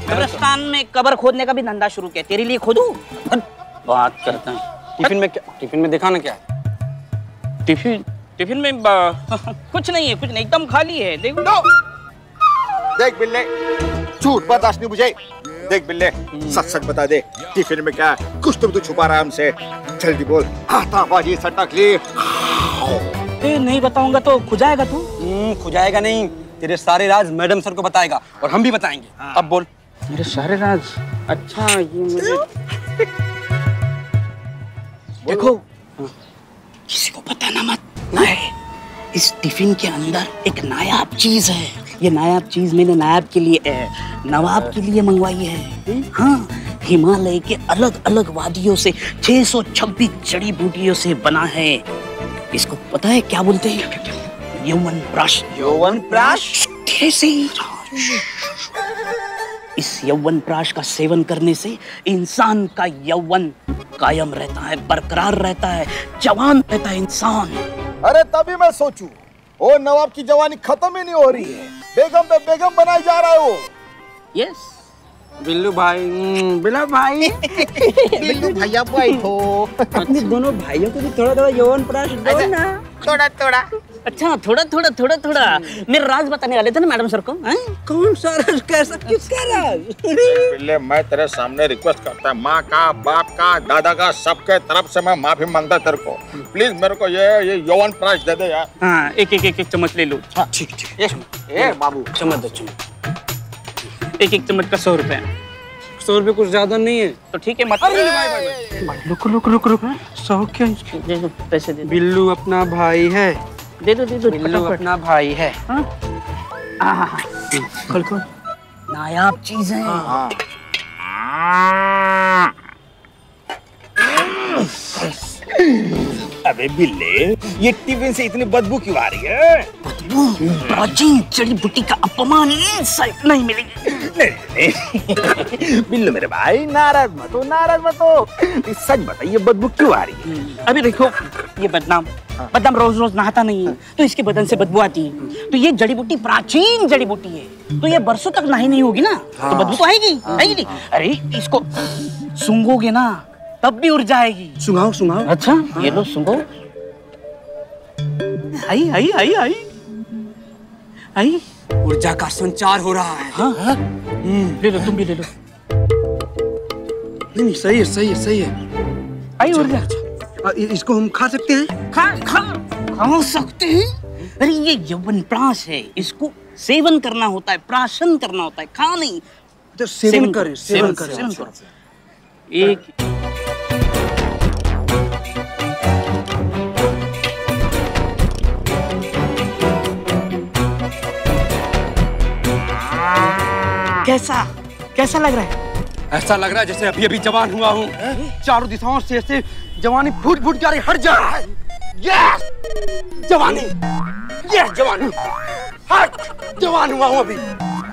कब्रिस्तान में कबर खोदने का भी धंधा शुरू किया, तेरे लिए खोदूं? बात करता हूँ। टिफिन में क्या? टिफिन में दिखाना क्या है? टिफिन में कुछ नहीं है, कुछ नहीं, एकदम खाली है। देखो देख बिल्ले, झूठ बर्दाश्त नहीं मुझे। देख बिल्ले, सच सच बता दे, टिफिन में क्या है? कुछ तुम तो छुपा रहा है हमसे, जल्दी बोल। हाथाबाजी, सट्टाखली। ए, नहीं बताऊंगा तो खुजाएगा तू? खुजाएगा नहीं, तेरे सारे राज मैडम सर को बताएगा और हम भी बताएंगे। हाँ। अब बोल मेरे सारे राज। अच्छा, ये मुझे देखो। हाँ। किसी को बताना मत। नहीं, इस टिफिन के अंदर एक नायाब चीज है। ये नायाब चीज मैंने नायाब के लिए नवाब के लिए मंगवाई है। हाँ, हिमालय के अलग अलग वादियों से 626 जड़ी बूटियों से बना है। इसको पता है क्या बोलते हैं? यौवन प्राश। यौवन प्राश, तेरे से ही। इस यौवन प्राश का सेवन करने से इंसान का यौवन कायम रहता है, बरकरार रहता है, जवान रहता है इंसान। अरे तभी मैं सोचूं, ओ नवाब की जवानी खत्म ही नहीं हो रही है, बेगम पे बेगम बनाई जा रहा है वो। यस बिल्लू भाई, बिल्ला भाई, बिल्लू भैया भाई हो। अपने दोनों भाइयों को भी थोड़ा थोड़ा यौवन प्राश दो ना। थोड़ा थोड़ा, अच्छा थोड़ा थोड़ा थोड़ा थोड़ा। मेरे राज बताने वाले थे ना मैडम सर को। कौन सा राज? कैसा, किसका राज? बिल्ले, मैं तेरे सामने रिक्वेस्ट करता हूँ, माँ का, बाप का, दादा का, सबके तरफ से मैं माफी मांगता तेरे को। प्लीज मेरे को ये यौवन प्राश दे दे यार। हाँ, एक चम्मच ले लो। ठीक ठीक बाबू, चम्मच दो, चम्मच। एक चम्मच का 100 रुपए। 100 रुपए कुछ ज्यादा नहीं है तो ठीक है। मतलब रुक रुक रुक रुक, 100 क्या? दे दो पैसे, दे दो। बिल्लू अपना भाई है, दे दो दे दो। बिल्लू अपना भाई है। खोल खोल, नायाब चीज है। अबे बिल्ले, ये टिफिन से इतनी बदबू क्यों आ रही है? जड़ी बूटी का अपमान नहीं मिलेगी। नहीं बिल्लू मेरे भाई, नाराज मत हो, नाराज मत हो। सच बताइए, बदबू क्यों आ रही है? अभी देखो, ये बदनाम बदनाम रोज रोज नहाता नहीं है तो इसके बदन से बदबू आती है। तो ये जड़ी बूटी प्राचीन जड़ी बूटी है, तो ये बरसों तक नहाई नहीं होगी ना, तो बदबू तो आएगी आएगी। अरे इसको सूंघोगे ना तब भी उड़ जाएगी। सुंघाओ सुंघाओ। अच्छा ये लो, सूंघो। आई आई आई आई आई, ऊर्जा का संचार हो रहा है। हाँ हाँ, ले लो, तुम भी ले लो। नहीं, सही है सही है सही है। आई ऊर्जा, इसको हम खा सकते हैं? खा खा खा सकते हैं। अरे ये यौवन प्राश है, इसको सेवन करना होता है, प्राशन करना होता है, खा नहीं तो सेवन करें, सेवन करें। एक कैसा कैसा लग रहा है? ऐसा लग रहा है जैसे अभी अभी जवान हुआ हूँ। चारों दिशाओं से ऐसे जवानी फूट फूट जा रही, हट जा रहा है। यस जवानी, यस जवानी, हट जवान हुआ हूँ अभी।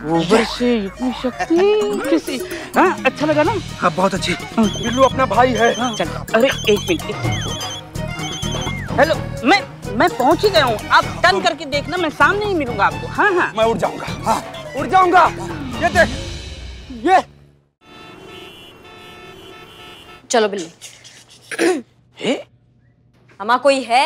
गोबर से इतनी शक्ति, हाँ अच्छा लगा ना? हाँ बहुत अच्छी। बिल्लू अपना भाई है। चल अरे एक मिनट, हेलो मैं पहुँच ही गया हूँ, आप टर्न करके देखना, मैं सामने ही मिलूंगा आपको। हाँ हाँ मैं उड़ जाऊँगा, हाँ उड़ जाऊँगा। ये देख, ये चलो बिल्ली। हे हमारा कोई है?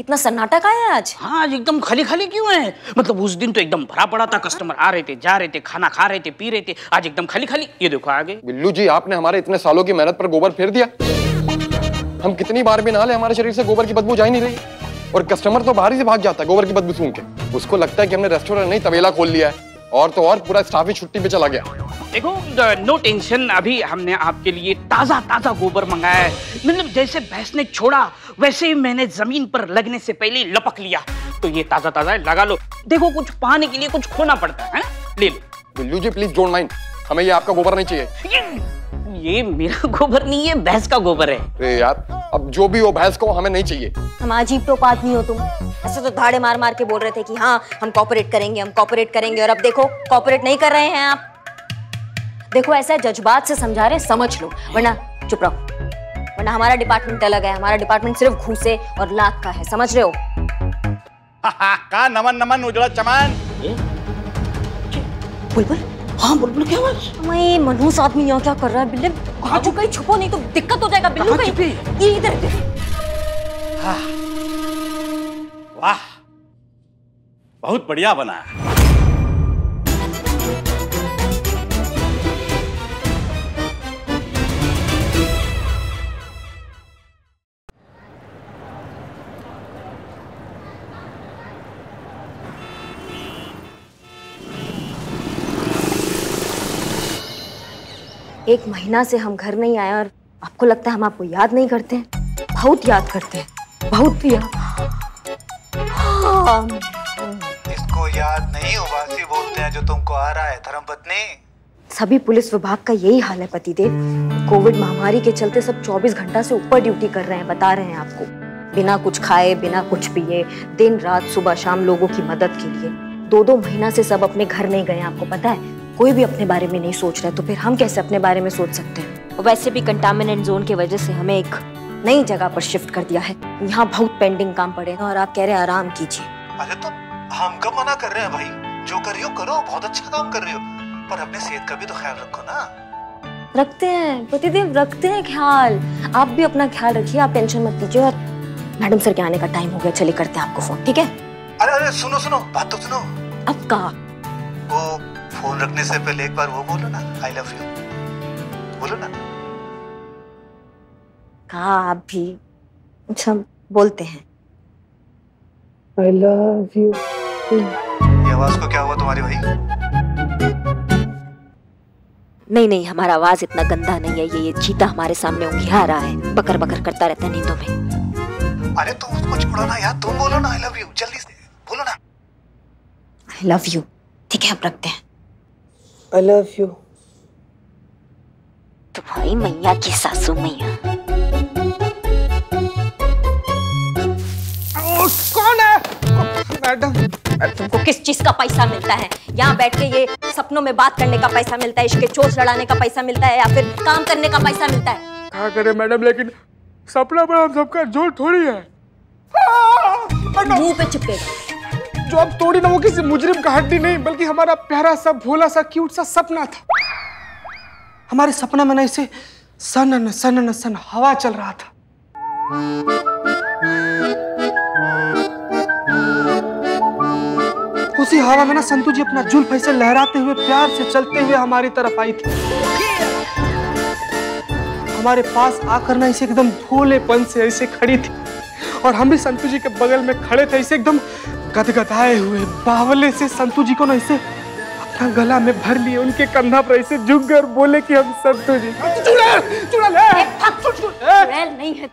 इतना सन्नाटा का है आज? हाँ एकदम खाली खाली क्यों है? मतलब उस दिन तो एकदम भरा पड़ा था, कस्टमर आ रहे थे, जा रहे थे, खाना खा रहे थे, पी रहे थे, आज एकदम खाली खाली। ये देखो आगे। बिल्लू जी आपने हमारे इतने सालों की मेहनत पर गोबर फेर दिया। हम कितनी बार भी नहा ले हमारे शरीर से गोबर की बदबू जा ही नहीं रही, और कस्टमर तो बाहर ही से भाग जाता है गोबर की बदबू सूंघ के। उसको लगता है कि हमने रेस्टोरेंट नहीं तबेला खोल लिया है, और तो और पूरा स्टाफ ही छुट्टी पे चला गया। देखो नो टेंशन, अभी हमने आपके लिए ताजा ताजा गोबर मंगाया है। मतलब जैसे भैंस ने छोड़ा वैसे ही मैंने जमीन पर लगने से पहले लपक लिया, तो ये ताजा ताजा है, लगा लो। देखो कुछ पाने के लिए कुछ खोना पड़ता है, ले लो। Billu ji please don't mind, हमें ये आपका गोबर नहीं चाहिए। ये मेरा गोबर नहीं है, भैंस का गोबर है। अरे यार अब जो भी हो भैंस को हमें नहीं चाहिए। हम अजीब तो बात नहीं हो तुम, ऐसे तो धाड़े मार मार के बोल रहे थे कि हाँ हम कॉपरेट करेंगे, हम कॉपरेट करेंगे, और अब देखो कॉपरेट नहीं कर रहे हैं आप। देखो ऐसा जज्बात से समझा रहे, समझ लो, वरना चुप रहो, वरना हमारा डिपार्टमेंट अलग है, हमारा डिपार्टमेंट सिर्फ घूसे और लात का है, समझ रहे हो? का नमन नमन उजड़ा चमन। बुलबुल, हाँ बुलबुल क्या हुआ? मैं मनहूस आदमी यहाँ क्या कर रहा है? बिल्ली कहाँ कहीं छुपो, नहीं तो दिक्कत हो जाएगा। बिल्लू कहीं इधर। वाह बहुत बढ़िया बना। एक महीना से हम घर नहीं आए और आपको लगता है हम आपको याद नहीं करते? बहुत याद करते हैं, बहुत भी। इसको याद नहीं उबासी बोलते हैं जो तुमको आ रहा है धर्मपत्नी। सभी पुलिस विभाग का यही हाल है पतिदेव। कोविड महामारी के चलते सब 24 घंटा से ऊपर ड्यूटी कर रहे हैं, बता रहे हैं आपको, बिना कुछ खाए बिना कुछ पिए, दिन रात सुबह शाम लोगों की मदद के लिए। 2-2 महीना से सब अपने घर नहीं गए, आपको पता है। कोई भी अपने बारे में नहीं सोच रहा है, तो फिर हम कैसे अपने बारे में सोच सकते हैं? और वैसे भी कंटामिनेंट जोन की वजह से हमें एक नई जगह पर शिफ्ट कर दिया है, यहाँ बहुत पेंडिंग काम पड़े हैं और आप कह रहे हैं आराम कीजिए। अरे तो हम कब मना कर रहे हैं भाई, जो कर रही हो करो, बहुत अच्छा काम कर रही हो, पर अपने सेहत का भी तो ख्याल रखो ना। रखते हैं पतिदेव, रखते हैं ख्याल, आप भी अपना ख्याल रखिए, आप टेंशन मत लीजिए। और मैडम सर के आने का टाइम हो गया, चलिए करते हैं आपको फोन, ठीक है? अरे सुनो सुनो बात तो सुनो। अब कहा फोन रखने से पहले एक बार वो बोलो ना, आई लव यू बोलो ना। कहा आप भी अच्छा बोलते हैं आई लव यू। ये आवाज को क्या हुआ तुम्हारी भाई? नहीं नहीं हमारा आवाज इतना गंदा नहीं है, ये चीता हमारे सामने उंघिया रहा है, बकर बकर करता रहता है नींदों में। अरे तुम उसको छोड़ो ना यार, तुम बोलो ना आई लव यू, जल्दी से बोलो ना। आई लव यू ठीक है, आप रखते हैं। I love you. तुम्हारी मैया की सासू मैया। कौन है? मैडम तुमको किस चीज का पैसा मिलता है? यहाँ बैठ के ये सपनों में बात करने का पैसा मिलता है, इसके चोट लड़ाने का पैसा मिलता है, या फिर काम करने का पैसा मिलता है? क्या करें मैडम, लेकिन सपना पर हम सबका जोर थोड़ी है। मुँह पे चिपकेगा जो अब तोड़ी ना, वो किसी मुजरिम का हड्डी नहीं, बल्कि हमारा प्यारा सा भोला सा क्यूट सा सपना था। हमारे सपना में ना इसे सनन सनन सन हवा चल रहा था। उसी हवा में ना संतु जी अपना जुल्फ ऐसे लहराते हुए प्यार से चलते हुए हमारी तरफ आई थी। हमारे पास आकर ना इसे एकदम भोलेपन से ऐसे खड़ी थी, और हम भी संतु जी के बगल में खड़े थे, इसे एकदम गदगदाए हुए बावले से संतु जी को ना इसे अपना गला में भर लिए, उनके कंधा पर इसे झुक कर बोले कि हम संतु जी। चुड़ैल चुड़ैल है, चुड़ैल नहीं है,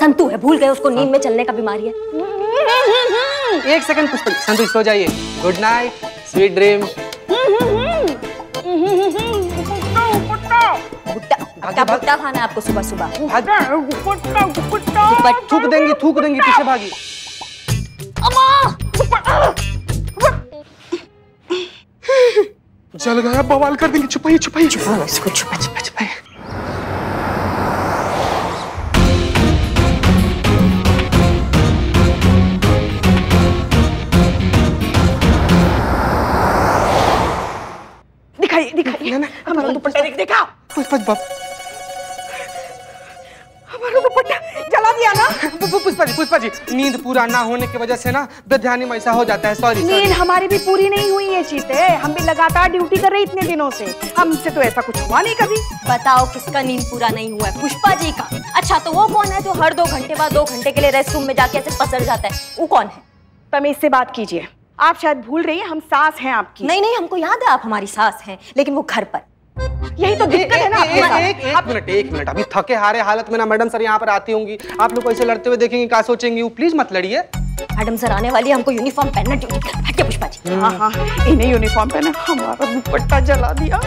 संतु है, भूल गए उसको, नींद में चलने का बीमारी है। एक सेकंड पुष्पा, संतु सो जाइए। Good night, sweet dream. भुट्टा भुट्टा खाना आपको सुबह सुबह, थूक देंगी थूक देंगी, पीछे भागी। जल गया, बवाल कर देंगे, छुपाइए छुपाइए, छुपा इसको, छुपा छुपा छुपा। दिखाइए दिखाइए ना, हमारा दुपट्टा देखा, पुष्पा हमारा दुपट्टा जला दिया ना। पुष्पा जी, नींद पूरा ना होने की वजह से ना बेध्यानी में ऐसा हो जाता है, सॉरी। नींद हमारी भी पूरी नहीं हुई है चीते, हम भी लगातार ड्यूटी कर रहे इतने दिनों से, हमसे तो ऐसा कुछ हुआ नहीं कभी। बताओ किसका नींद पूरा नहीं हुआ है? पुष्पा जी का। अच्छा तो वो कौन है जो हर 2 घंटे बाद 2 घंटे के लिए रेस्ट रूम में जाके ऐसे पसर जाता है, वो कौन है? तमीज से बात कीजिए, आप शायद भूल रही है हम सास हैं आपकी। नहीं नहीं, हमको याद है आप हमारी सास हैं, लेकिन वो घर पर, यही तो दिक्कत है ना। एक मिनट, अभी थके हारे हालत में ना मैडम सर यहाँ पर आती होंगी, आप लोग ऐसे लड़ते हुए देखेंगे क्या सोचेंगी, वो प्लीज मत लड़िए। मैडम सर आने वाली है, हमको यूनिफॉर्म पहनना चाहिए। पुष्पा जी, हाँ इन्हें यूनिफॉर्म पहना, हमारा दुपट्टा जला दिया।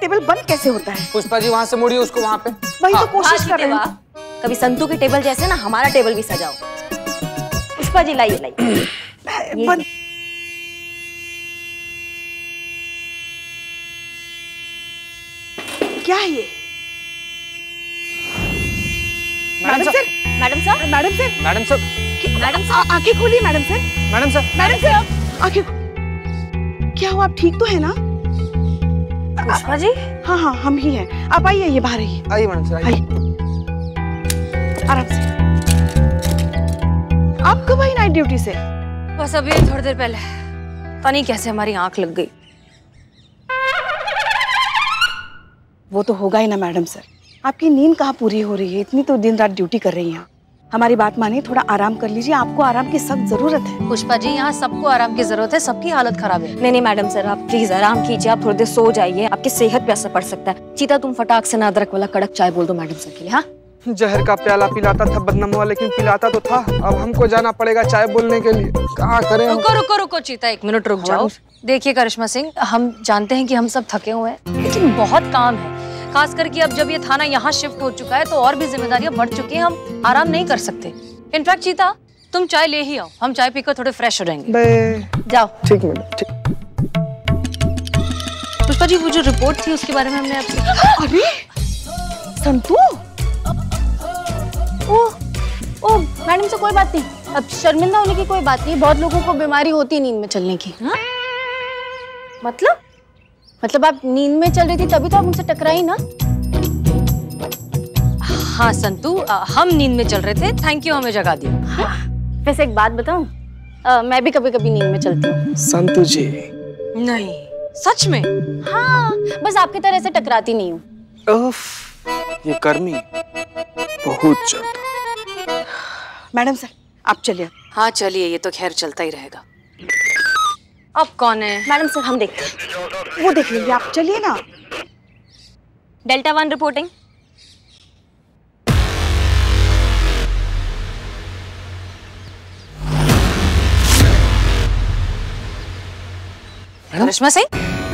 टेबल बंद कैसे होता है? पुष्पा जी वहाँ से मुड़िए उसको वहाँ पे। वही तो कोशिश कर रहे हैं। कभी संतु के टेबल जैसे ना हमारा टेबल भी सजाओ। पुष्पा जी लाइए लाइए। क्या है ये? मैडम सर आंखें खोलिए। मैडम सर आंखें, क्या हुआ? आप ठीक तो है ना पुष्पा जी? हाँ हाँ हम ही हैं, आप आइए, ये बाहर आइए। आइए मैडम सर, आइए आराम से। आप कब आई नाइट ड्यूटी से? बस अभी थोड़ी देर पहले, पता नहीं कैसे हमारी आंख लग गई। वो तो होगा ही ना मैडम सर, आपकी नींद कहाँ पूरी हो रही है, इतनी तो दिन रात ड्यूटी कर रही हैं। हमारी बात मानिए, थोड़ा आराम कर लीजिए, आपको आराम की सख्त जरूरत है। पुष्पा जी यहाँ सबको आराम की जरूरत है, सबकी हालत खराब है। नहीं नहीं मैडम सर, आप प्लीज आराम कीजिए, आप थोड़ी देर सो जाइए, आपकी सेहत पे असर पड़ सकता है। चीता तुम फटाक से ना अदरक वाला कड़क चाय बोल दो मैडम सर के लिए। हाँ, जहर का प्याला पिलाता था बदनमवा, लेकिन पिलाता तो था। अब हमको जाना पड़ेगा चाय बोलने के लिए, कहाँ करें? रुको चीता, 1 मिनट रुक जाओ। देखिए करिश्मा सिंह, हम जानते हैं कि हम सब थके हुए हैं, लेकिन बहुत काम है, खास करके अब जब ये थाना यहाँ शिफ्ट हो चुका है तो और भी जिम्मेदारियां बढ़ चुकी हैं, हम आराम नहीं कर सकते। इनफैक्ट चीता तुम चाय ले ही आओ, हम चाय पीकर थोड़े फ्रेश हो जाएंगे। जाओ। ठीक मैडम, ठीक। पुष्पा जी वो जो रिपोर्ट थी उसके बारे में हमने आपसे। अरे संतु, ओ मैडम से कोई बात नहीं, अब शर्मिंदा होने की कोई बात नहीं, बहुत लोगों को बीमारी होती है नींद में चलने की। हा? मतलब आप नींद में चल रही थी तभी तो आप मुझसे टकराई ना? हाँ संतु, हम नींद में चल रहे थे, थैंक यू हमें जगा दिया। हाँ? वैसे एक बात बताऊं, मैं भी कभी कभी नींद में चलती हूँ। संतु जी नहीं, सच में? हाँ, बस आपकी तरह से टकराती नहीं हूँ। ये कर्मी बहुत चलता। मैडम सर आप चलिए। हाँ चलिए, ये तो खैर चलता ही रहेगा। अब कौन है? मैडम सर हम देखते हैं। वो देख लेंगे, आप चलिए ना। Delta 1 reporting. करिश्मा सिंह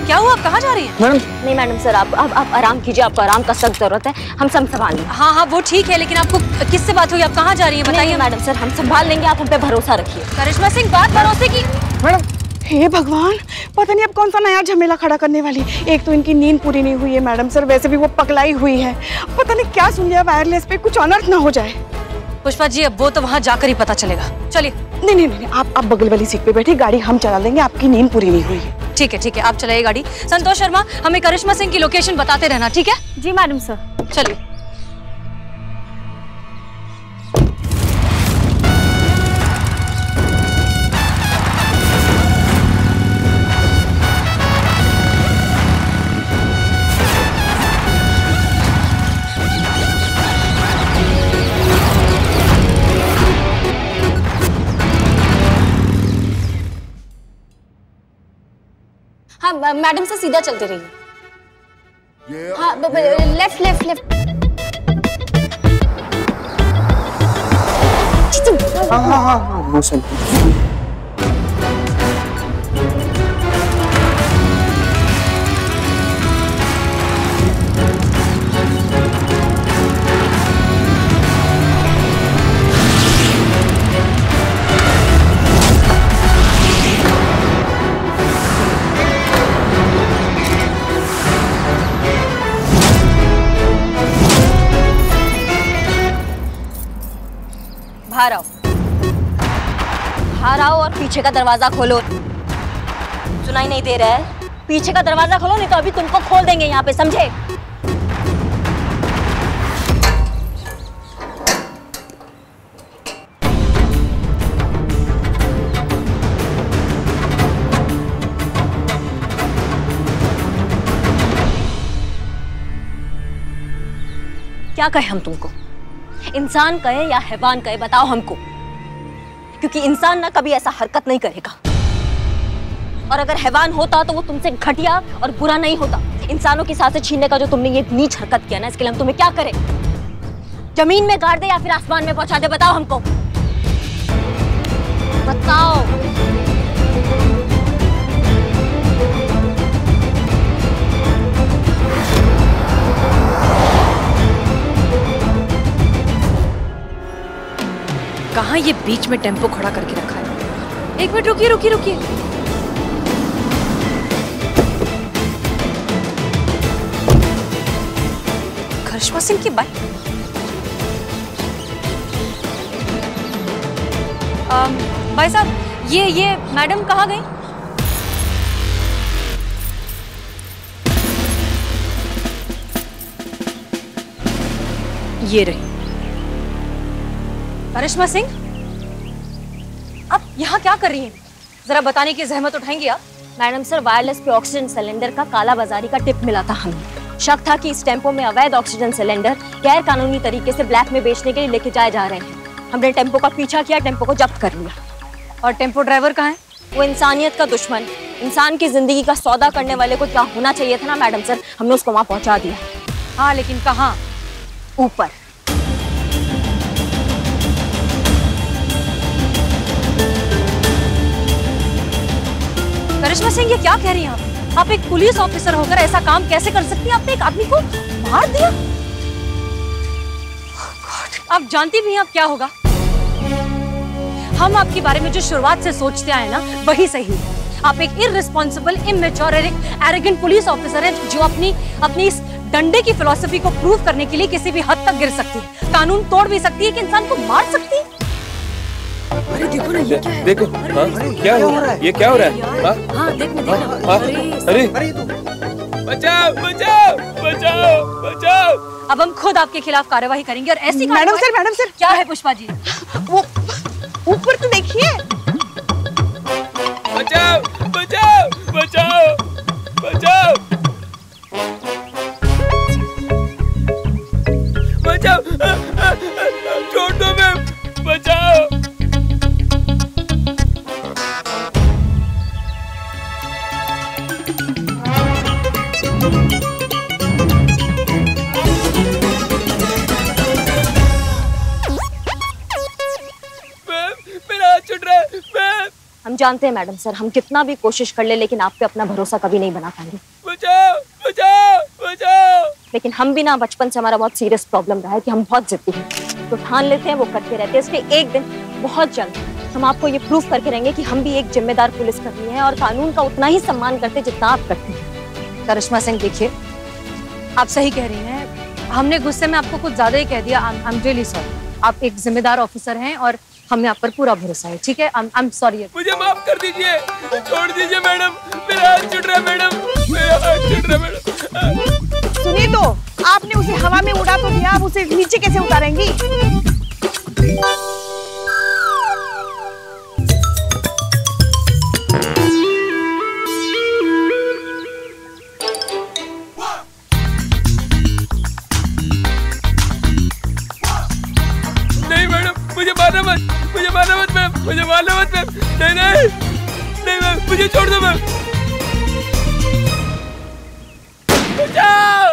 क्या हुआ, आप कहाँ जा रही हैं? मैडम नहीं मैडम सर, आप आराम कीजिए, आपको आराम का सख्त जरूरत है, हम सब संभाल लेंगे। हाँ हाँ वो ठीक है, लेकिन आपको किससे बात हुई, आप कहाँ जा रही है बताइए। मैडम सर हम संभाल लेंगे, आप उन पर भरोसा रखिए। करिश्मा सिंह बात भरोसे की। मैडम हे भगवान, पता नहीं अब कौन सा नया झमेला खड़ा करने वाली। एक तो इनकी नींद पूरी नहीं हुई है मैडम सर, वैसे भी वो पकलाई हुई है, पता नहीं क्या सुन लिया वायरलेस पे, कुछ अनर्थ ना हो जाए। पुष्पा जी अब वो तो वहाँ जाकर ही पता चलेगा, चलिए। नहीं, आप बगल वाली सीट पे बैठे, गाड़ी हम चला लेंगे, आपकी नींद पूरी नहीं हुई है। ठीक है ठीक है, आप चलाइए गाड़ी। संतोष शर्मा, हमें करिश्मा सिंह की लोकेशन बताते रहना, ठीक है? जी मैडम सर। चलिए। हाँ मैडम से सीधा चलते रहिए। हाँ लेफ्ट लेफ्ट लेफ्ट। हाँ हाँ हाँ हाँ वो सही। बाहर आओ और पीछे का दरवाजा खोलो। सुनाई नहीं दे रहा है? पीछे का दरवाजा खोलो, नहीं तो अभी तुमको खोल देंगे यहाँ पे, समझे? क्या कहे हम तुमको, इंसान कहे या हैवान कहे, बताओ हमको, क्योंकि इंसान ना कभी ऐसा हरकत नहीं करेगा। और अगर हैवान होता तो वो तुमसे घटिया और बुरा नहीं होता। इंसानों की सांसें छीनने का जो तुमने ये नीच हरकत किया ना, इसके लिए हम तुम्हें क्या करें? जमीन में गाड़ दे या फिर आसमान में पहुंचा दे, बताओ हमको, बताओ। कहाँ ये बीच में टेम्पो खड़ा करके रखा है? एक मिनट रुकिए रुकिए रुकिए। करिश्मा सिंह की बाइक। भाई साहब ये मैडम कहाँ गई? ये रही करिश्मा सिंह। आप यहाँ क्या कर रही हैं? जरा बताने की जहमत उठाएंगी आप? मैडम सर, वायरलेस पे ऑक्सीजन सिलेंडर का कालाबाजारी का टिप मिला था हमें। शक था कि इस टेम्पो में अवैध ऑक्सीजन सिलेंडर गैर कानूनी तरीके से ब्लैक में बेचने के लिए लेके जाए जा रहे हैं। हमने टेम्पो का पीछा किया, टेम्पो को जब्त कर लिया। और टेम्पो ड्राइवर कहाँ है? वो इंसानियत का दुश्मन, इंसान की जिंदगी का सौदा करने वाले को क्या होना चाहिए था ना मैडम सर, हमने उसको वहाँ पहुँचा दिया। हाँ लेकिन कहाँ? ऊपर। करिश्मा सिंह ये क्या कह रही हैं आप? आप एक पुलिस ऑफिसर होकर ऐसा काम कैसे कर सकती हैं? आपने एक आदमी को मार दिया। आप जानती भी हैं आप क्या होगा? हम आपके बारे में जो शुरुआत से सोचते आए ना, वही सही है। आप एक irresponsible, immature, arrogant police officer हैं जो अपनी इस डंडे की फिलॉसफी को प्रूव करने के लिए किसी भी हद तक गिर सकती है, कानून तोड़ भी सकती है, कि इंसान को मार सकती है। अरे देखो ना ये क्या है? देखो क्या हो रहा है? ये क्या हो रहा है? हाँ देखो देखो। अरे बचाओ बचाओ बचाओ बचाओ। अब हम खुद आपके खिलाफ कार्यवाही करेंगे और ऐसी। मैडम सर क्या है? पुष्पा जी वो ऊपर तो देखिए। बचाओ बचाओ बचाओ बचाओ बचाओ। छोड़ दो मैम, बचाओ। हम जानते हैं मैडम सर, हम कितना भी कोशिश कर ले, लेकिन आप पे अपना भरोसा कभी नहीं बना पाएंगे। बचाओ बचाओ बचाओ। लेकिन हम भी ना, बचपन से हमारा बहुत सीरियस प्रॉब्लम रहा है कि हम बहुत जिद्दी हैं, तो ठान लेते हैं, वो करते रहते हैं। इसलिए एक दिन बहुत जल्द हम आपको ये प्रूफ करके रहेंगे कि हम भी एक जिम्मेदार पुलिसकर्मी हैं और कानून का उतना ही सम्मान करते जितना आप करते हैं। करिश्मा सिंह देखिए, आप सही कह रही हैं, हमने गुस्से में आपको कुछ ज्यादा ही कह दिया। आप एक जिम्मेदार ऑफिसर हैं और हमें आप पर पूरा भरोसा है, ठीक है? I'm sorry. मुझे माफ कर दीजिए, छोड़ दीजिए मैडम, मेरा हाथ छूट रहा है मैडम, मेरा हाथ छूट रहा है मैडम। सुनिए तो, आपने उसे हवा में उड़ा तो दिया, आप उसे नीचे कैसे उतारेंगी? मुझे मारना मत मैम, नहीं नहीं नहीं मैम, मुझे छोड़ दो मैम। बचाओ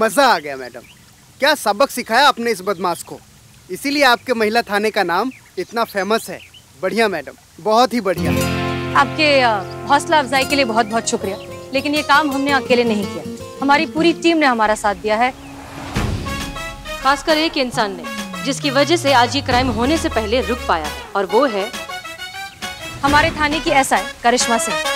मज़ा आ गया मैडम, क्या सबक सिखाया आपने इस बदमाश को, इसीलिए आपके महिला थाने का नाम इतना फेमस है। बढ़िया मैडम, बहुत ही बढ़िया। आपके हौसला अफजाई के लिए बहुत बहुत शुक्रिया, लेकिन ये काम हमने अकेले नहीं किया, हमारी पूरी टीम ने हमारा साथ दिया है, खासकर एक इंसान ने जिसकी वजह से आज ये क्राइम होने से पहले रुक पाया है, और वो है हमारे थाने की SI Karishma Singh.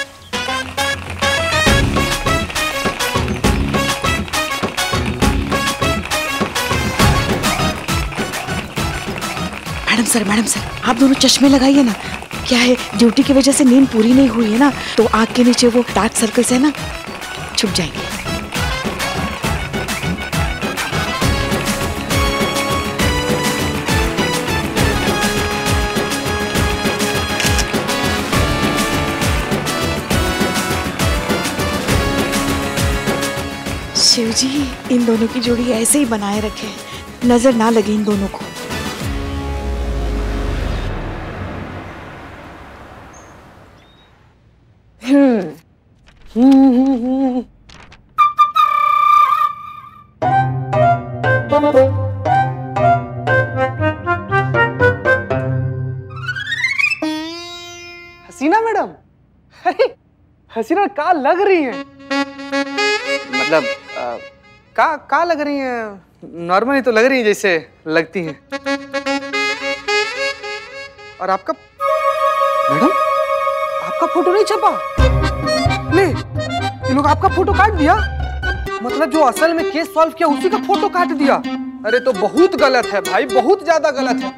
Madam sir आप दोनों चश्मे लगाइए ना, क्या है ड्यूटी की वजह से नींद पूरी नहीं हुई है ना, तो आँख के नीचे वो डार्क सर्कल्स है ना, छुप जाएंगे। शिव जी इन दोनों की जोड़ी ऐसे ही बनाए रखें, नजर ना लगे इन दोनों को। हसीना मैडम, अरे हसीना का लग रही है, मतलब का लग रही है, नॉर्मली तो लग रही है जैसे लगती हैं। और आपका मैडम आपका फोटो नहीं छपा, ले ये लोग आपका फोटो काट दिया, मतलब जो असल में केस सॉल्व किया उसी का फोटो काट दिया। अरे तो बहुत गलत है भाई, बहुत ज्यादा गलत है।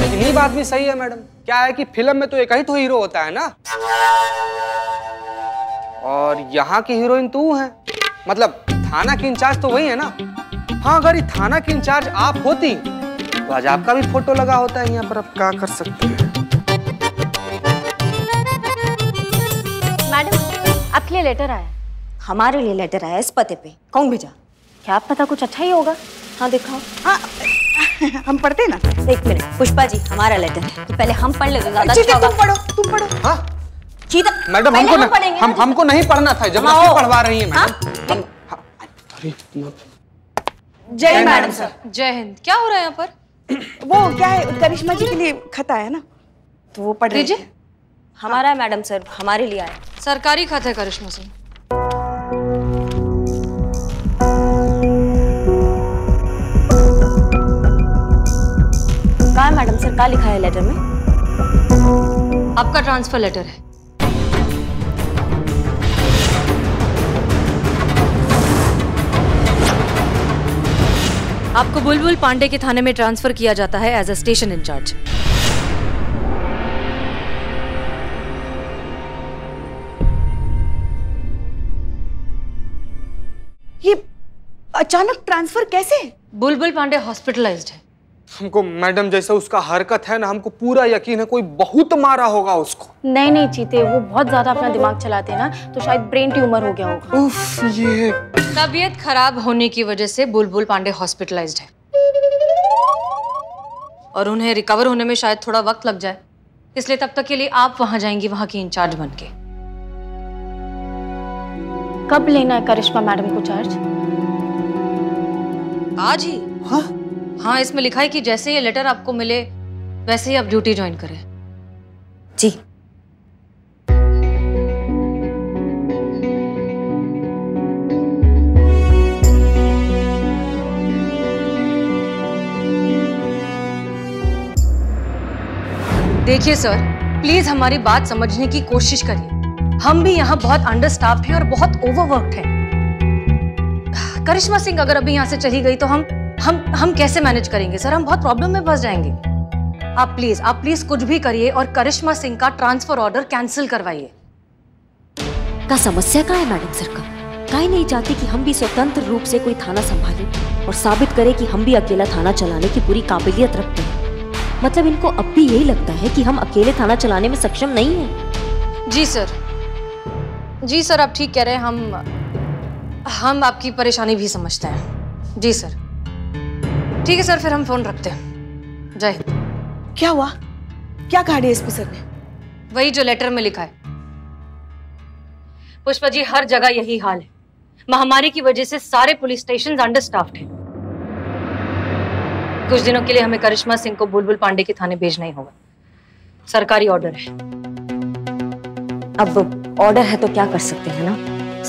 लेकिन ये बात भी सही है मैडम, क्या है कि फिल्म में तो एक ही तो हीरो होता है ना, और यहाँ की हीरोइन तू है, मतलब थाना की इंचार्ज तो वही है ना। हाँ अगर ये थाना की इंचार्ज आप होती तो आज आपका भी फोटो लगा होता है यहाँ पर, आप क्या कर सकते हैं। मैडम आपके लिए लेटर आया, हमारे लिए लेटर आया इस पते पे, कौन भेजा? क्या पता कुछ अच्छा ही होगा। हाँ देखा, हाँ हम पढ़ते ना। एक मिनट पुष्पा जी हमारा लेटर है, तो पहले हम पढ़ लेंगे, तुम पढ़ो। हाँ चीता मैडम हमको नहीं पढ़ना था, जब आप पढ़वा रही हैं मैडम। जय मैडम सर, जय हिंद। क्या हो रहा है यहाँ पर? वो क्या है करिश्मा जी के लिए खत आया ना, तो वो पढ़ लीजिए। हमारा मैडम सर, हमारे लिए आया, सरकारी खत है करिश्मा सिंह। कहाँ मैडम सर क्या लिखा है लेटर में? आपका ट्रांसफर लेटर है। आपको बुलबुल पांडे के थाने में ट्रांसफर किया जाता है एज अ स्टेशन इंचार्ज। ये अचानक ट्रांसफर कैसे? बुलबुल पांडे हॉस्पिटलाइज्ड है। हमको मैडम जैसा उसका हरकत है ना, हमको पूरा यकीन है कोई बहुत मारा होगा उसको। नहीं नहीं चीते, वो बहुत ज्यादा अपना दिमाग चलाते हैं ना, तो शायद ब्रेन ट्यूमर हो गया होगा। उफ, ये तबीयत खराब होने की वजह से बुलबुल पांडे हॉस्पिटलाइज्ड है, और उन्हें रिकवर होने में शायद थोड़ा वक्त लग जाए, इसलिए तब तक के लिए आप वहाँ जाएंगी वहाँ की इंचार्ज बन के। कब लेना है करिश्मा मैडम को चार्ज? आज ही? हाँ, इसमें लिखा है कि जैसे ये लेटर आपको मिले वैसे ही आप ड्यूटी ज्वाइन करें। जी। देखिए सर, प्लीज हमारी बात समझने की कोशिश करिए। हम भी यहाँ बहुत अंडरस्टाफ्ड हैं और बहुत ओवरवर्क्ड हैं। करिश्मा सिंह अगर अभी यहाँ से चली गई तो हम कैसे मैनेज करेंगे सर? हम बहुत प्रॉब्लम में फंस जाएंगे। आप प्लीज कुछ भी करिए और करिश्मा सिंह का ट्रांसफर ऑर्डर कैंसिल करवाइए। का समस्या का है मैडम सर? का नहीं चाहती कि हम भी स्वतंत्र रूप से कोई थाना संभालें और साबित करें कि हम भी अकेला थाना चलाने की पूरी काबिलियत रखते हैं। मतलब इनको अब भी यही लगता है कि हम अकेले थाना चलाने में सक्षम नहीं हैं। जी सर, आप ठीक कह रहे हैं। हम आपकी परेशानी भी समझते हैं। जी सर, ठीक है सर, फिर हम फोन रखते हैं। जय। क्या हुआ? क्या कहा डीएसपी सर ने? वही जो लेटर में लिखा है। पुष्पा जी, हर जगह यही हाल है। महामारी की वजह से सारे पुलिस स्टेशन अंडरस्टाफ्ड हैं। कुछ दिनों के लिए हमें करिश्मा सिंह को बुलबुल पांडे के थाने भेजना ही होगा। सरकारी ऑर्डर है। अब ऑर्डर है तो क्या कर सकते हैं ना?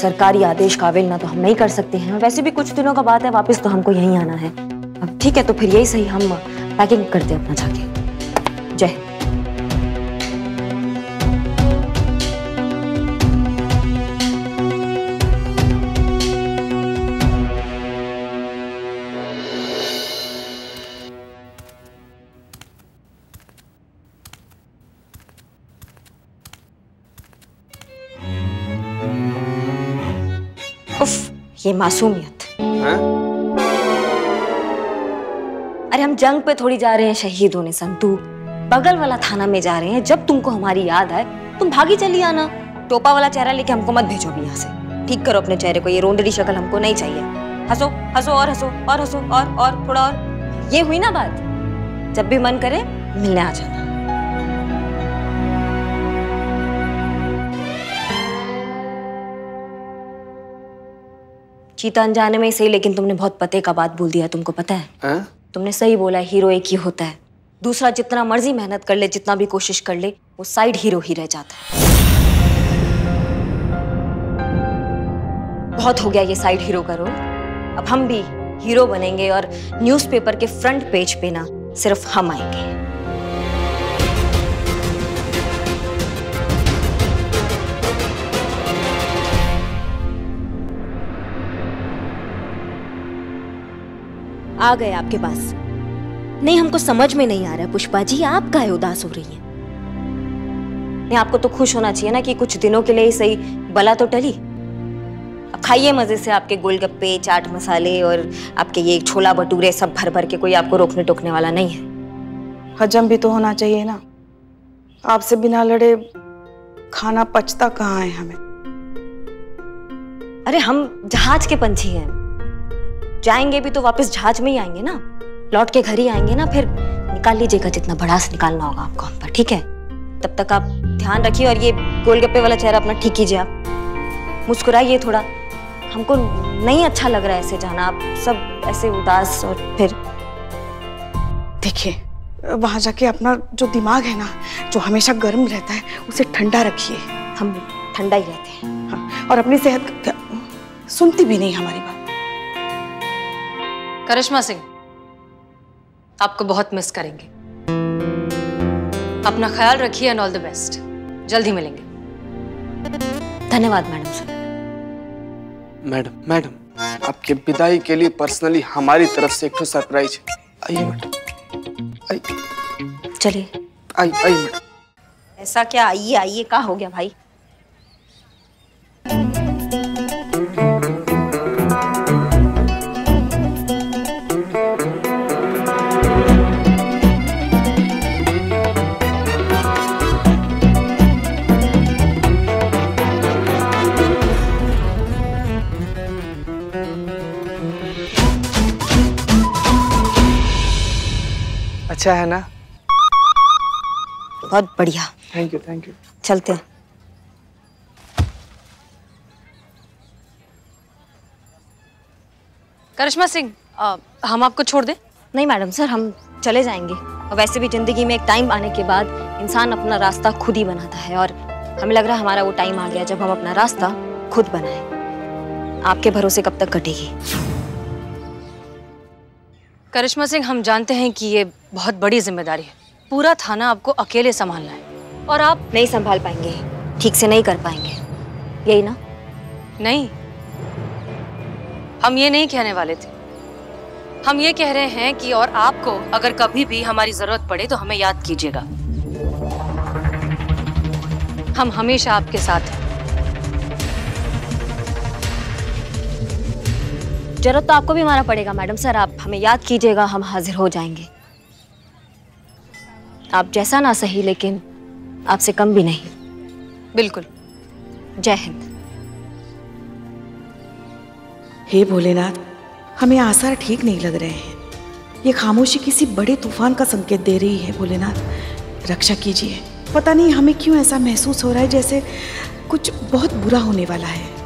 सरकारी आदेश काबिल ना तो हम नहीं कर सकते हैं। वैसे भी कुछ दिनों का बात है, वापस तो हमको यहीं आना है। अब ठीक है, तो फिर यही सही, हम पैकिंग करते अपना जाके। जय। ये मासूमियत है? अरे हम जंग पे थोड़ी जा रहे हैं शहीद होने संतू। बगल वाला थाना में जा रहे हैं। जब तुमको हमारी याद आए तुम भागी चली आना। टोपा वाला चेहरा लेके हमको मत भेजो अभी यहाँ से। ठीक करो अपने चेहरे को, ये रोंदड़ी शक्ल हमको नहीं चाहिए। हंसो हंसो और हंसो और हंसो और थोड़ा और। ये हुई ना बात। जब भी मन करे मिलने आ जाना। चीता अनजाने में ही सही, लेकिन तुमने बहुत पते का बात बोल दिया। तुमको पता है तुमने सही बोला, हीरो एक ही होता है। दूसरा जितना मर्जी मेहनत कर ले, जितना भी कोशिश कर ले, वो साइड हीरो ही रह जाता है। बहुत हो गया ये साइड हीरो का रोल। अब हम भी हीरो बनेंगे और न्यूज़पेपर के फ्रंट पेज पे ना सिर्फ हम आएंगे। आ गए आपके पास। नहीं, हमको समझ में नहीं आ रहा है पुष्पा जी, आप काहे उदास हो रही हैं? नहीं, आपको तो खुश होना चाहिए ना कि कुछ दिनों के लिए ही सही बला तो टली। अब खाइए मजे से आपके गोलगप्पे, चाट मसाले और आपके ये छोला भटूरे, सब भर भर के। कोई आपको रोकने टोकने वाला नहीं है। हजम भी तो होना चाहिए ना। आपसे बिना लड़े खाना पचता कहाँ है हमें। अरे हम जहाज के पंछी हैं, जाएंगे भी तो वापस जहाज में ही आएंगे ना, लौट के घर ही आएंगे ना। फिर निकाल लीजिएगा जितना भड़ास निकालना होगा आपको हम पर, ठीक है? तब तक आप ध्यान रखिए और ये गोलगप्पे वाला चेहरा अपना ठीक कीजिए। आप मुस्कुराइए थोड़ा, हमको नहीं अच्छा लग रहा है ऐसे जाना। आप सब ऐसे उदास। और फिर देखिए वहां जाके अपना जो दिमाग है ना, जो हमेशा गर्म रहता है, उसे ठंडा रखिए। हम ठंडा ही रहते हैं। हाँ, और अपनी सेहत सुनती भी नहीं हमारी बात। करिश्मा सिंह, आपको बहुत मिस करेंगे। अपना ख्याल रखिए एंड ऑल द बेस्ट। जल्द ही मिलेंगे। धन्यवाद मैडम सर। मैडम, आपके विदाई के लिए पर्सनली हमारी तरफ से एक सरप्राइज है। आइए मैडम, आइए। चलिए आइए मैडम। ऐसा क्या आइए आइए का हो गया भाई? अच्छा है ना? बहुत बढ़िया। Thank you. चलते हैं। करिश्मा सिंह, हम आपको छोड़ दें? नहीं मैडम सर, हम चले जाएंगे। और वैसे भी ज़िंदगी में एक टाइम आने के बाद इंसान अपना रास्ता खुद ही बनाता है, और हमें लग रहा है हमारा वो टाइम आ गया जब हम अपना रास्ता खुद बनाएं। आपके भरोसे कब तक कटेगी? करिश्मा सिंह, हम जानते हैं कि ये बहुत बड़ी जिम्मेदारी है। पूरा थाना आपको अकेले संभालना है, और आप नहीं संभाल पाएंगे, ठीक से नहीं कर पाएंगे, यही ना? नहीं, हम ये नहीं कहने वाले थे। हम ये कह रहे हैं कि और आपको अगर कभी भी हमारी जरूरत पड़े तो हमें याद कीजिएगा। हम हमेशा आपके साथ हैं। जरूरत तो आपको भी हमारा पड़ेगा मैडम सर, आप हमें याद कीजिएगा, हम हाजिर हो जाएंगे। आप जैसा ना सही, लेकिन आपसे कम भी नहीं। बिल्कुल। जय हिंद। हे भोलेनाथ, हमें आसार ठीक नहीं लग रहे हैं। ये खामोशी किसी बड़े तूफान का संकेत दे रही है। भोलेनाथ, रक्षा कीजिए। पता नहीं हमें क्यों ऐसा महसूस हो रहा है जैसे कुछ बहुत बुरा होने वाला है।